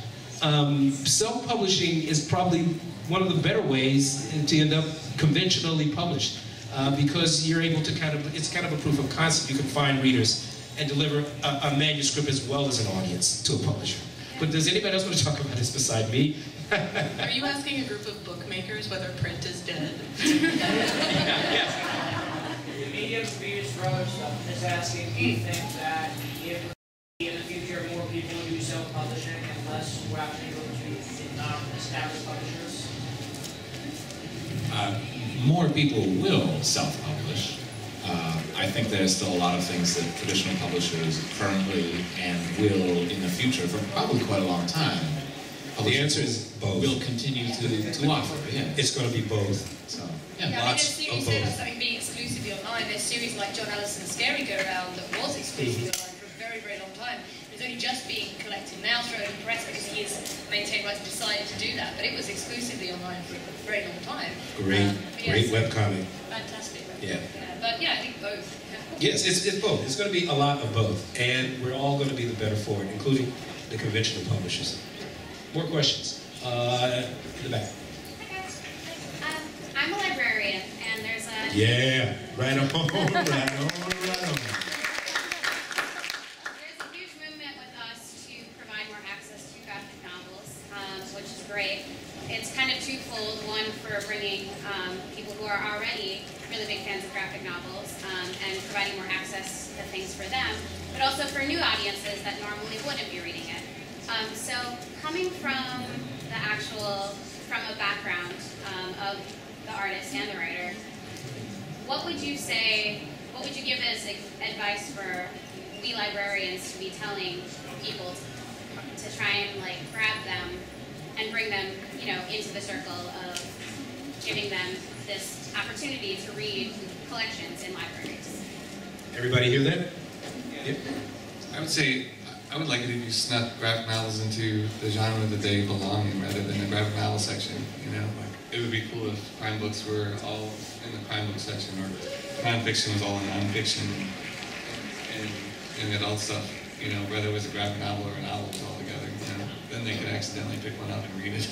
Um, self-publishing is probably one of the better ways to end up conventionally published uh, because you're able to kind of, it's kind of a proof of concept. You can find readers and deliver a, a manuscript as well as an audience to a publisher. But does anybody else want to talk about this beside me? Are you asking a group of bookmakers whether print is dead? Yes. The medium for you for other stuff is asking me things that if in the future more people do self-publishing and less we're actually going to not established publishers? Uh, more people will self-publish. Uh, I think there's still a lot of things that traditional publishers currently and will in the future for probably quite a long time. The answer is both. Will continue to, to offer, yeah. It's going to be both. So, yeah, yeah, lots I mean, of both. There's something being exclusively online. There's series like John Allison's Scary Go Round that was exclusively online. Very, very long time. It's only just being collected now through open press because he has maintained rights and decided to do that, but it was exclusively online for a very long time. Great, um, yes, great webcomic. Fantastic webcomic. Yeah. Yeah, but yeah, I think both. Yes, it's, it's both. It's going to be a lot of both, and we're all going to be the better for it, including the conventional publishers. More questions? Uh, in the back. Hi guys. Um, I'm a librarian, and there's a... Yeah, right on, right on, right on. Great. It's kind of twofold. One for bringing um, people who are already really big fans of graphic novels um, and providing more access to things for them, but also for new audiences that normally wouldn't be reading it. Um, so coming from the actual, from a background um, of the artist and the writer, what would you say, what would you give as advice for we librarians to be telling people to, to try and like grab them and bring them, you know, into the circle of giving them this opportunity to read collections in libraries? Everybody hear that? Yeah. Yep. I would say, I would like it if you snuck graphic novels into the genre that they belong in rather than the graphic novel section, you know? Like, it would be cool if crime books were all in the crime book section, or nonfiction was all in nonfiction, and, and, and adult stuff, you know, whether it was a graphic novel or a novel, was all together, you know? Then they could accidentally pick one up and read it.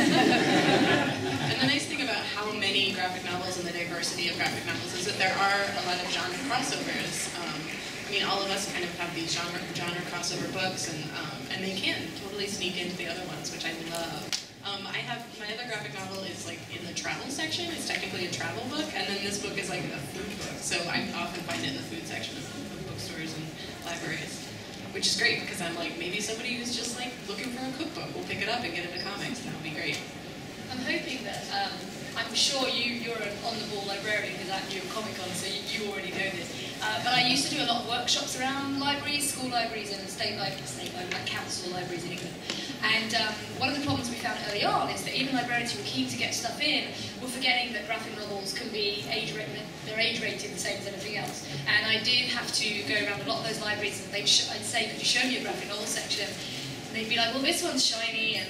And the nice thing about how many graphic novels and the diversity of graphic novels is that there are a lot of genre crossovers. Um, I mean, all of us kind of have these genre genre crossover books, and um, and they can totally sneak into the other ones, which I love. Um, I have my other graphic novel is like in the travel section. It's technically a travel book, and then this book is like a food book. So I often find it in the food section of, of bookstores and libraries, which is great because I'm like, maybe somebody who's just like looking for a cookbook will pick it up and get into comics, and that would be great. I'm hoping that, um, I'm sure you, you're an on-the-ball librarian because I'm doing Comic-Con, so you, you already know this. Uh, but I used to do a lot of workshops around libraries, school libraries and state libraries, state libraries, like council libraries in England. And um, one of the problems we found early on is that even librarians who were keen to get stuff in were forgetting that graphic novels can be age-rated, they're age-rated the same as anything else. And I did have to go around a lot of those libraries and they'd sh I'd say, could you show me a graphic novel section? And they'd be like, well, this one's shiny and,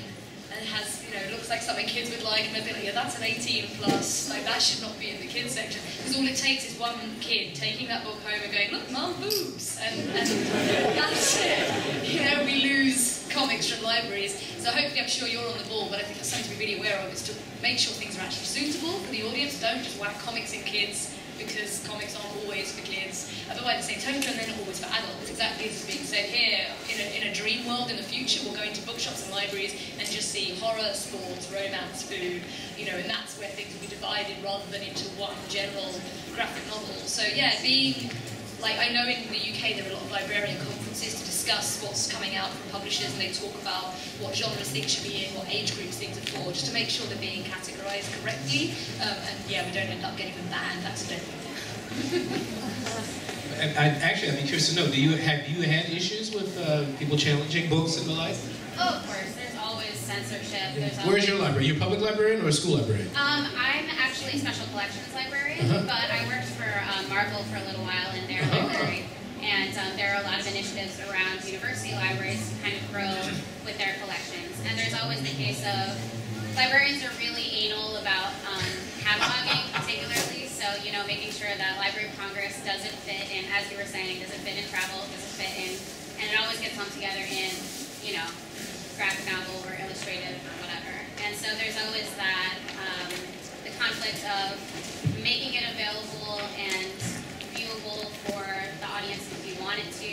and has, you know, looks like something kids would like. And they'd be like, yeah, that's an eighteen plus, like that should not be in the kids section. Because all it takes is one kid taking that book home and going, look, mum, boobs. And, and that's it. You know, we lose comics from libraries, so hopefully I'm sure you're on the ball, but I think that's something to be really aware of, is to make sure things are actually suitable for the audience. Don't just whack comics in kids, because comics aren't always for kids. Otherwise they say total and they're not always for adults. Exactly as is being said here, in a, in a dream world in the future, we'll go into bookshops and libraries and to just see horror, sports, romance, food, you know, and that's where things will be divided rather than into one general graphic novel. So yeah, being, like, I know in the U K there are a lot of librarian conferences to discuss what's coming out from publishers, and they talk about what genres things should be in, what age groups things are for, just to make sure they're being categorised correctly, um, and yeah, we don't end up getting them banned accidentally. I, actually, I'm curious to know, do you, have you had issues with uh, people challenging books and the like? Oh, of course. There's always censorship. There's always... Where's your library? Your public librarian or a school librarian? Um, I'm actually a special collections librarian, uh-huh. but I worked for um, Marvel for a little while in their uh-huh. library. And um, there are a lot of initiatives around university libraries to kind of grow with their collections. And there's always the case of librarians are really anal about um, cataloging, particularly. So, you know, making sure that Library of Congress doesn't fit in, as you were saying, doesn't fit in travel, doesn't fit in, and it always gets lumped together in, you know, graphic novel or illustrative or whatever. And so there's always that, um, the conflict of making it available and viewable for the audience if you want it to,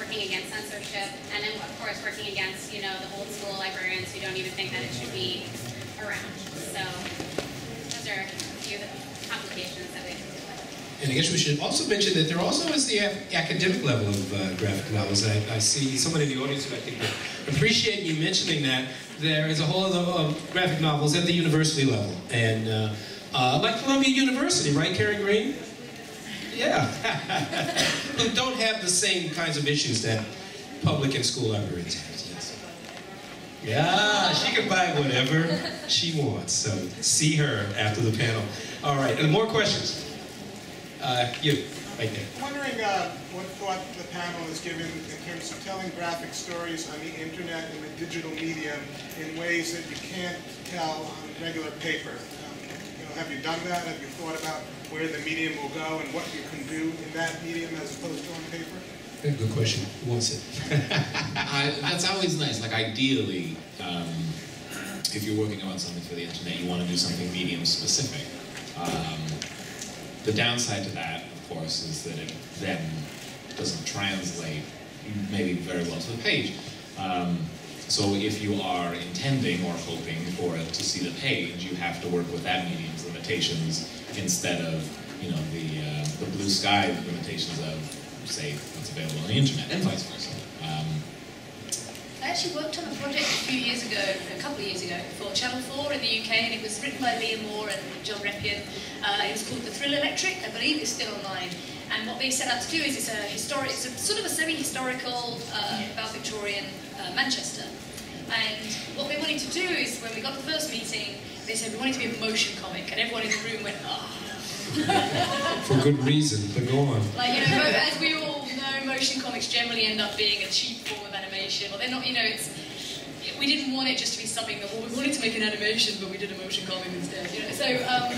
working against censorship, and then, of course, working against, you know, the old school librarians who don't even think that it should be around. So those are a few of the complications that we have to deal with. And I guess we should also mention that there also is the academic level of uh, graphic novels. I, I see someone in the audience who I think would appreciate you mentioning that. There is a whole other of graphic novels at the university level. And uh, uh, like Columbia University, right, Carrie Green? Yeah. Who don't have the same kinds of issues that public and school libraries have. Yes. Yeah, she can buy whatever she wants. So see her after the panel. All right, and more questions? Uh, you, right there. I'm wondering uh, what thought the panel is given in terms of telling graphic stories on the internet and the digital media in ways that you can't tell on regular paper. Um, you know, have you done that? Have you thought about where the medium will go and what you can do in that medium as opposed to on paper? Good question. Who wants it? I, that's always nice. Like, ideally, um, if you're working on something for the internet, you want to do something medium-specific. Um, the downside to that, of course, is that it then doesn't translate maybe very well to the page. Um, so if you are intending or hoping for it to see the page, you have to work with that medium's limitations instead of, you know, the, uh, the blue sky limitations of, say, what's available on the internet, and vice versa. Um, I actually worked on a project a few years ago, a couple of years ago, for Channel four in the U K, and it was written by Liam Moore and John Repien. Uh, it was called The Thrill Electric. I believe it's still online. And what they set out to do is it's a historic, it's a, sort of a semi-historical uh, about Victorian uh, Manchester. And what we wanted to do is, when we got the first meeting, they said we wanted to be a motion comic, and everyone in the room went, ah. Oh. For good reason, but go on. Like, you know, as we all know, motion comics generally end up being a cheap form of animation. Or they're not, you know, it's, we didn't want it just to be something that, well, we wanted to make an animation, but we did a motion comic instead, you know. So, um,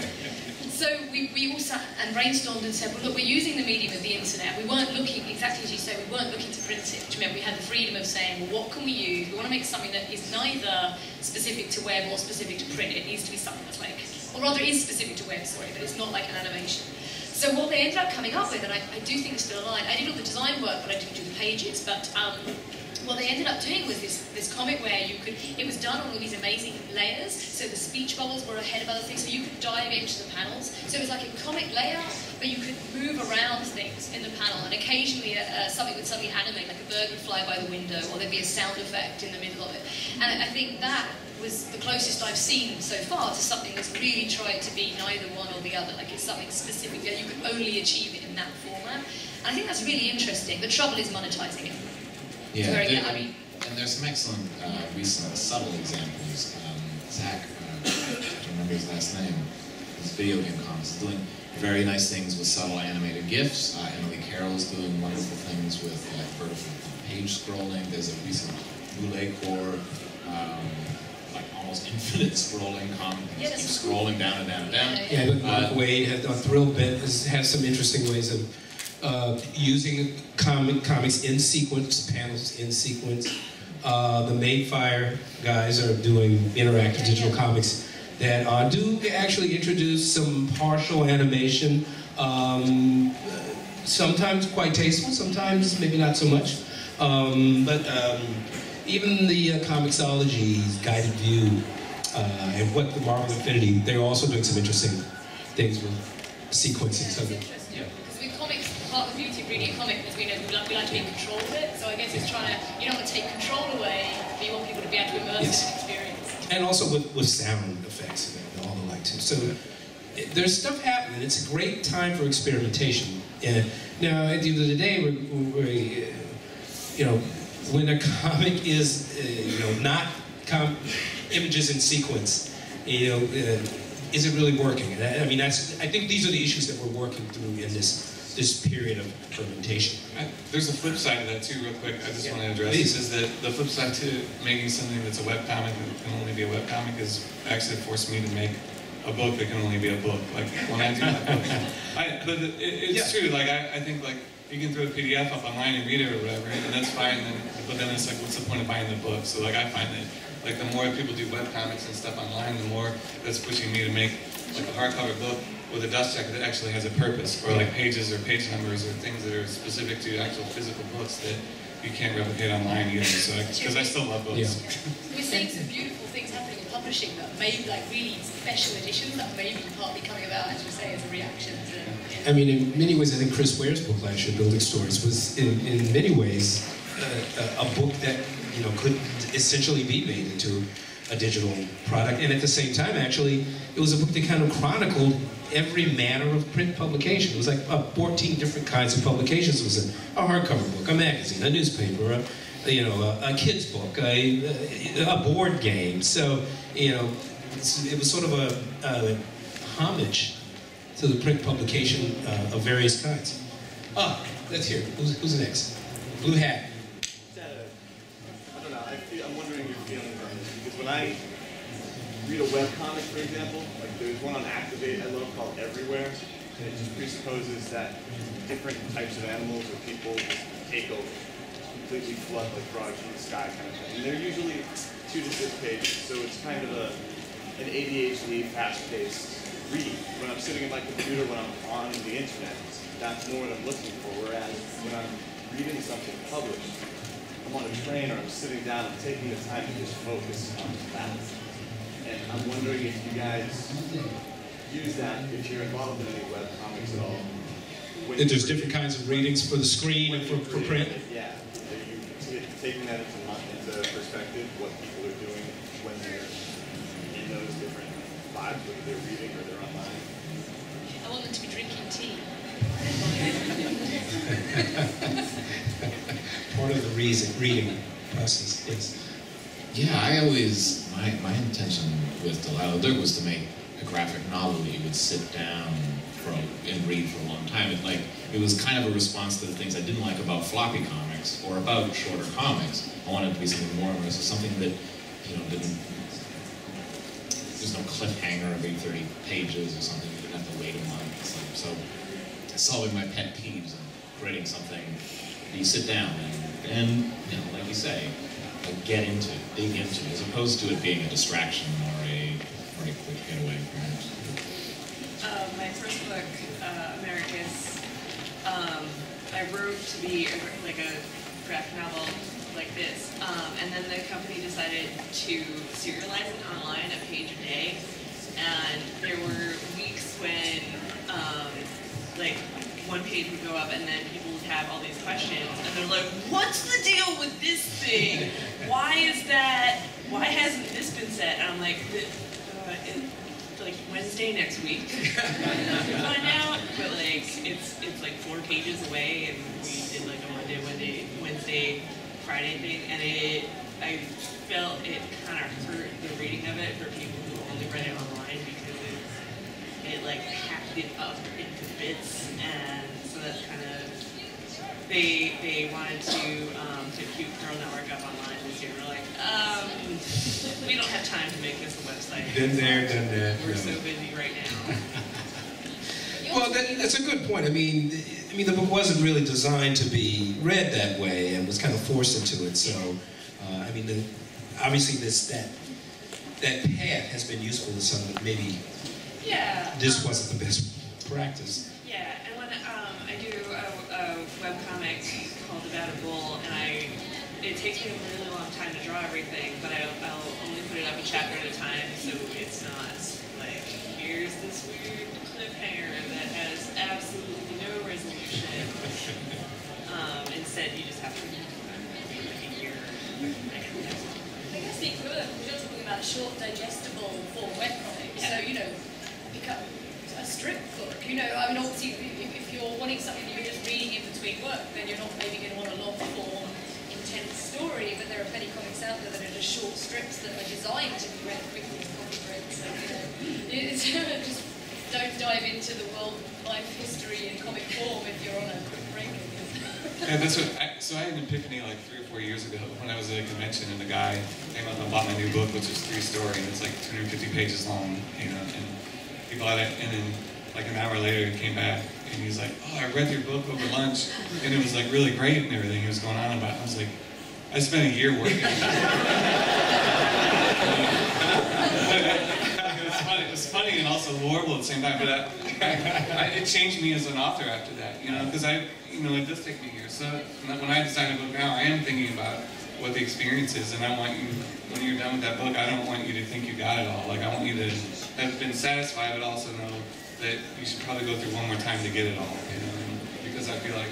so we, we all sat and brainstormed and said, well, look, we're using the medium of the internet. We weren't looking, exactly as you say, we weren't looking to print it, which meant we had the freedom of saying, well, what can we use? We want to make something that is neither specific to web or specific to print. It needs to be something that's like, or rather it is specific to web, sorry, but it's not like an animation. So what they ended up coming up with, and I, I do think it's still alive, I did all the design work, but I didn't do the pages, but um, what they ended up doing was this, this comic where you could, it was done on all these amazing layers, so the speech bubbles were ahead of other things, so you could dive into the panels. So it was like a comic layout, but you could move around things in the panel, and occasionally uh, something would suddenly animate, like a bird would fly by the window, or there'd be a sound effect in the middle of it. And I think that was the closest I've seen so far to something that's really tried to be neither one or the other. Like, it's something specific that you can only achieve it in that format. And I think that's really interesting. The trouble is monetizing it. Yeah, there, it, I mean, and there's some excellent uh, recent subtle examples. Um, Zach, uh, I don't remember his last name, his video game comics, is doing very nice things with subtle animated GIFs. Uh, Emily Carroll's doing wonderful things with like vertical page scrolling. There's a recent Boulay Core. Um, infinite scrolling comic, yeah, scrolling down and down and down. Yeah, but Mark uh, Wade has, on Thrill Bent has, has some interesting ways of uh, using comic, comics in sequence, panels in sequence. Uh, the Mayfire guys are doing interactive yeah, digital yeah. comics that uh, do actually introduce some partial animation, um, sometimes quite tasteful, sometimes maybe not so much. Um, but um, even the uh, Comixology's guided view uh, and what the Marvel Infinity, they're also doing some interesting things with sequencing. Yeah, it's interesting. Yeah. Because with comics, part of the beauty of reading a comic is we know we like, we like to be in control of it. So I guess it's trying to, you don't want to take control away, but you want people to be able to immerse yes. in the experience. And also with, with sound effects and all the like too. So it, there's stuff happening. It's a great time for experimentation. And now at the end of the day, we're, we're, uh, you know, when a comic is, uh, you know, not com images in sequence, you know, uh, is it really working? And I, I mean, that's, I think these are the issues that we're working through in this this period of fermentation. I, there's a flip side to that too, real quick. I just yeah. want to address this: is that the flip side to making something that's a web comic that can only be a web comic is actually forced me to make a book that can only be a book. Like when I do that book, I, but it, it's yeah. true. Like I, I think like. You can throw a P D F up online and read it or whatever, and that's fine, and then, but then it's like, what's the point of buying the book? So like I find that like the more people do web comics and stuff online, the more that's pushing me to make like a hardcover book with a dust jacket that actually has a purpose, or like pages or page numbers or things that are specific to actual physical books that you can't replicate online either, so because I still love books. Yeah. We're seeing some beautiful things happening in publishing that maybe like really special editions that may be partly coming about, as you say, as a reaction to yeah. I mean, in many ways, I think Chris Ware's book last year, Building Stories, was in, in many ways uh, a, a book that, you know, could essentially be made into a digital product, and at the same time, actually, it was a book that kind of chronicled every manner of print publication. It was like uh, fourteen different kinds of publications. It was a, a hardcover book, a magazine, a newspaper, a, you know, a, a kid's book, a, a board game. So, you know, it was sort of a, a homage to the print publication uh, of various kinds. Ah, that's here. Who's, who's next? Blue hat. I don't know. I feel, I'm wondering your feeling about this, because when I read a web comic, for example, like there's one on Activate I love called Everywhere, and it just presupposes that different types of animals or people just take over, completely flood like frogs from the sky kind of thing. And they're usually two to six pages, so it's kind of a an A D H D fast-paced read. When I'm sitting at my computer, when I'm on the internet, that's more what I'm looking for. Whereas when I'm reading something published, I'm on a train or I'm sitting down and taking the time to just focus on that. And I'm wondering if you guys use that, if you're involved in any web comics at all. When there's different kinds of readings for the screen and for, for print? Yeah. Are you taking that into, into perspective, what people are doing when they're in those different vibes, whether they're reading or they're online? I want them to be drinking tea. Part of the reason, reading process is... Yeah, I always, my, my intention with Delilah Dirk was to make a graphic novel that you would sit down for a, and read for a long time. It, like, it was kind of a response to the things I didn't like about floppy comics or about shorter comics. I wanted it to be something more immersive, something that, you know, didn't, there's no cliffhanger every thirty pages or something. You didn't have to wait a month. Like, so solving my pet peeves and creating something that you sit down and, and you know, like you say, get into, dig into, as opposed to it being a distraction or a, or a quick getaway. Um, my first book, uh, Americus, um, I wrote to be a, like a graphic novel like this, um, and then the company decided to serialize it online, a page a day, and there were weeks when um, like one page would go up and then people would have all these questions and they're like, what's the deal with this thing? Why is that, why hasn't this been set? And I'm like, uh, it, like Wednesday next week. But now, but like, it's it's like four pages away and we did like a Monday, Wednesday, Wednesday, Friday thing, and it, I felt it kind of hurt the reading of it for people who only read it online, because it, it like hacked it up into bits, and so that's kind of, they they wanted to um, put Cute Girl Network up online this year. We're like, um, we don't have time to make this a website. Been there, done that. We're so busy right now. Well, that, that's a good point. I mean, I mean, the book wasn't really designed to be read that way, and was kind of forced into it. So, uh, I mean, the, obviously, this that that path has been useful to some, but maybe. Yeah, this um, wasn't the best practice. Yeah, and when um, I do a, a webcomic called About a Bull, and I, it takes me a really long time time to draw everything, but I, I'll only put it up a chapter at a time, so it's not like, here's this weird cliffhanger that has absolutely no resolution. Um, instead, you just have to read it like a year. I guess they could, because you're talking about a short, digestible form web comic, yeah. So, you know, pick up a strip book, you know, I mean, obviously, if, if you're wanting something that you're just reading in between work, then you're not maybe going to want a long form, intense story, but there are many comics out there that are just short strips that are designed to be read quickly as comic strips, so, you know, just don't dive into the world, life, history, and comic form if you're on a quick break. Yeah, that's what, I, so I had an epiphany like three or four years ago when I was at a convention and a guy came up and bought my new book, which is three story, and it's like two hundred fifty pages long, you know, and he bought it, and then like an hour later he came back and he was like, oh, I read your book over lunch, and it was like really great and everything he was going on about. I was like, I spent a year working on it. It was funny and also horrible at the same time, but I, I, it changed me as an author after that, you know, because I, you know, it does take me years. So when I design a book now, I am thinking about what the experience is, and I want you, when you're done with that book, I don't want you to think you got it all. Like, I want you to have been satisfied, but also know that you should probably go through one more time to get it all, you know, and because I feel like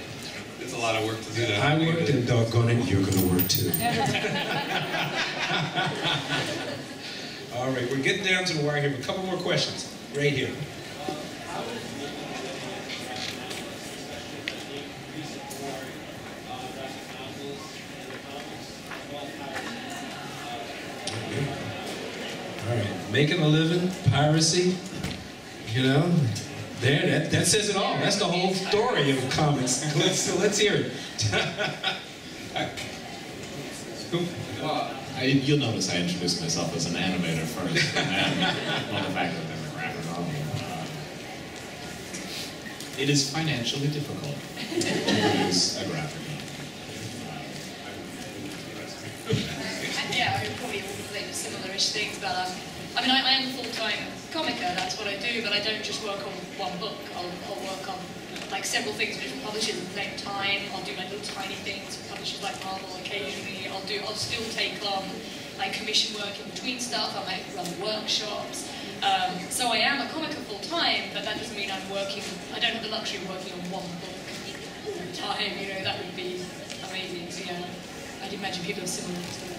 it's a lot of work to do that. I worked, and doggone it, you're going to work too. All right, we're getting down to the wire here. A couple more questions, right here. Okay. All right, making a living, piracy, you know, there, that, that says it all. That's the whole story of comics. Let's, let's hear it. All right. Cool. Well, I, you'll notice I introduced myself as an animator first, and then well, the fact that I'm a rapper novel. Uh, it is financially difficult to produce a graphic novel. Yeah, I probably all relate to similar-ish things, but um, I mean, I, I am a full-time comicker, that's what I do, but I don't just work on one book. I'll, I'll work on like several things with different publishers at the same time. I'll do my little tiny things with publishers like Marvel occasionally. I'll do. I'll still take on like commission work in between stuff. I might run workshops. Um, so I am a comicker full time, but that doesn't mean I'm working. I don't have the luxury of working on one book all the time. You know, that would be amazing. So yeah, I'd imagine people are similar to that.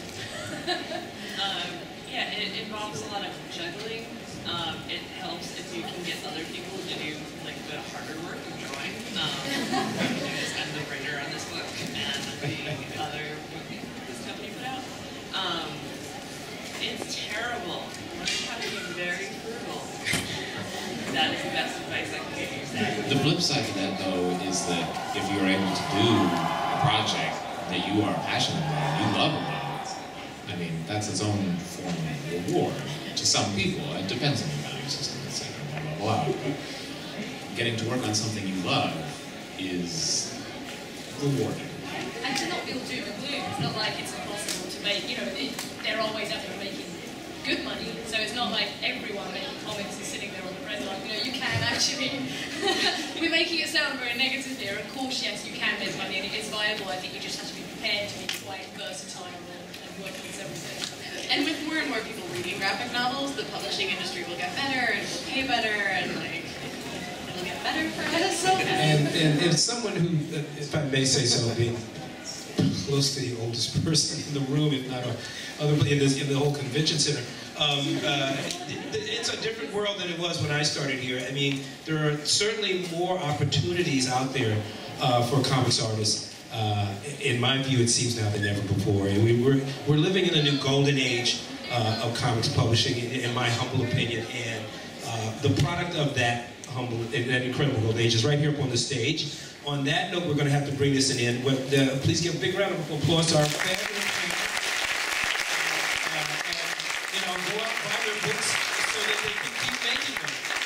um, yeah, it involves a lot of juggling. Um, it helps if you can get other people to do like the harder work of drawing. Um, I'm the writer on this book and the other book this company put out. Um, it's terrible. Learn how to be very brutal. That is the best advice I can give you, Zach. The flip side of that, though, is that if you're able to do a project that you are passionate about, you love about, I mean, that's its own form of reward. To some people, it depends on your value system, et cetera, blah, blah, blah. But getting to work on something you love is rewarding. And to not feel doom and gloom, it's not like it's impossible to make, you know, it, there are ways out there making good money, so it's not like everyone making comics is sitting there on the press like, you know, you can actually, we're making it sound very negative here, of course, yes, you can make money, and it is viable. I think you just have to be prepared to be quite versatile and, and work on several things. And with more and more people reading graphic novels, the publishing industry will get better, and will pay better, and like it'll get better for us. And, and if someone who, if I may say so, being close to the oldest person in the room, if not other in, this, in the whole convention center, um, uh, it's a different world than it was when I started here. I mean, there are certainly more opportunities out there uh, for comics artists. Uh, in my view, it seems now than ever before. And we, we're, we're living in a new golden age uh, of comics publishing, in, in my humble opinion. And uh, the product of that humble, that incredible golden age is right here up on the stage. On that note, we're going to have to bring this an end. Well, uh, please give a big round of applause to our fabulous team. Uh, and, you know, go out and buy their books so that they can keep making them.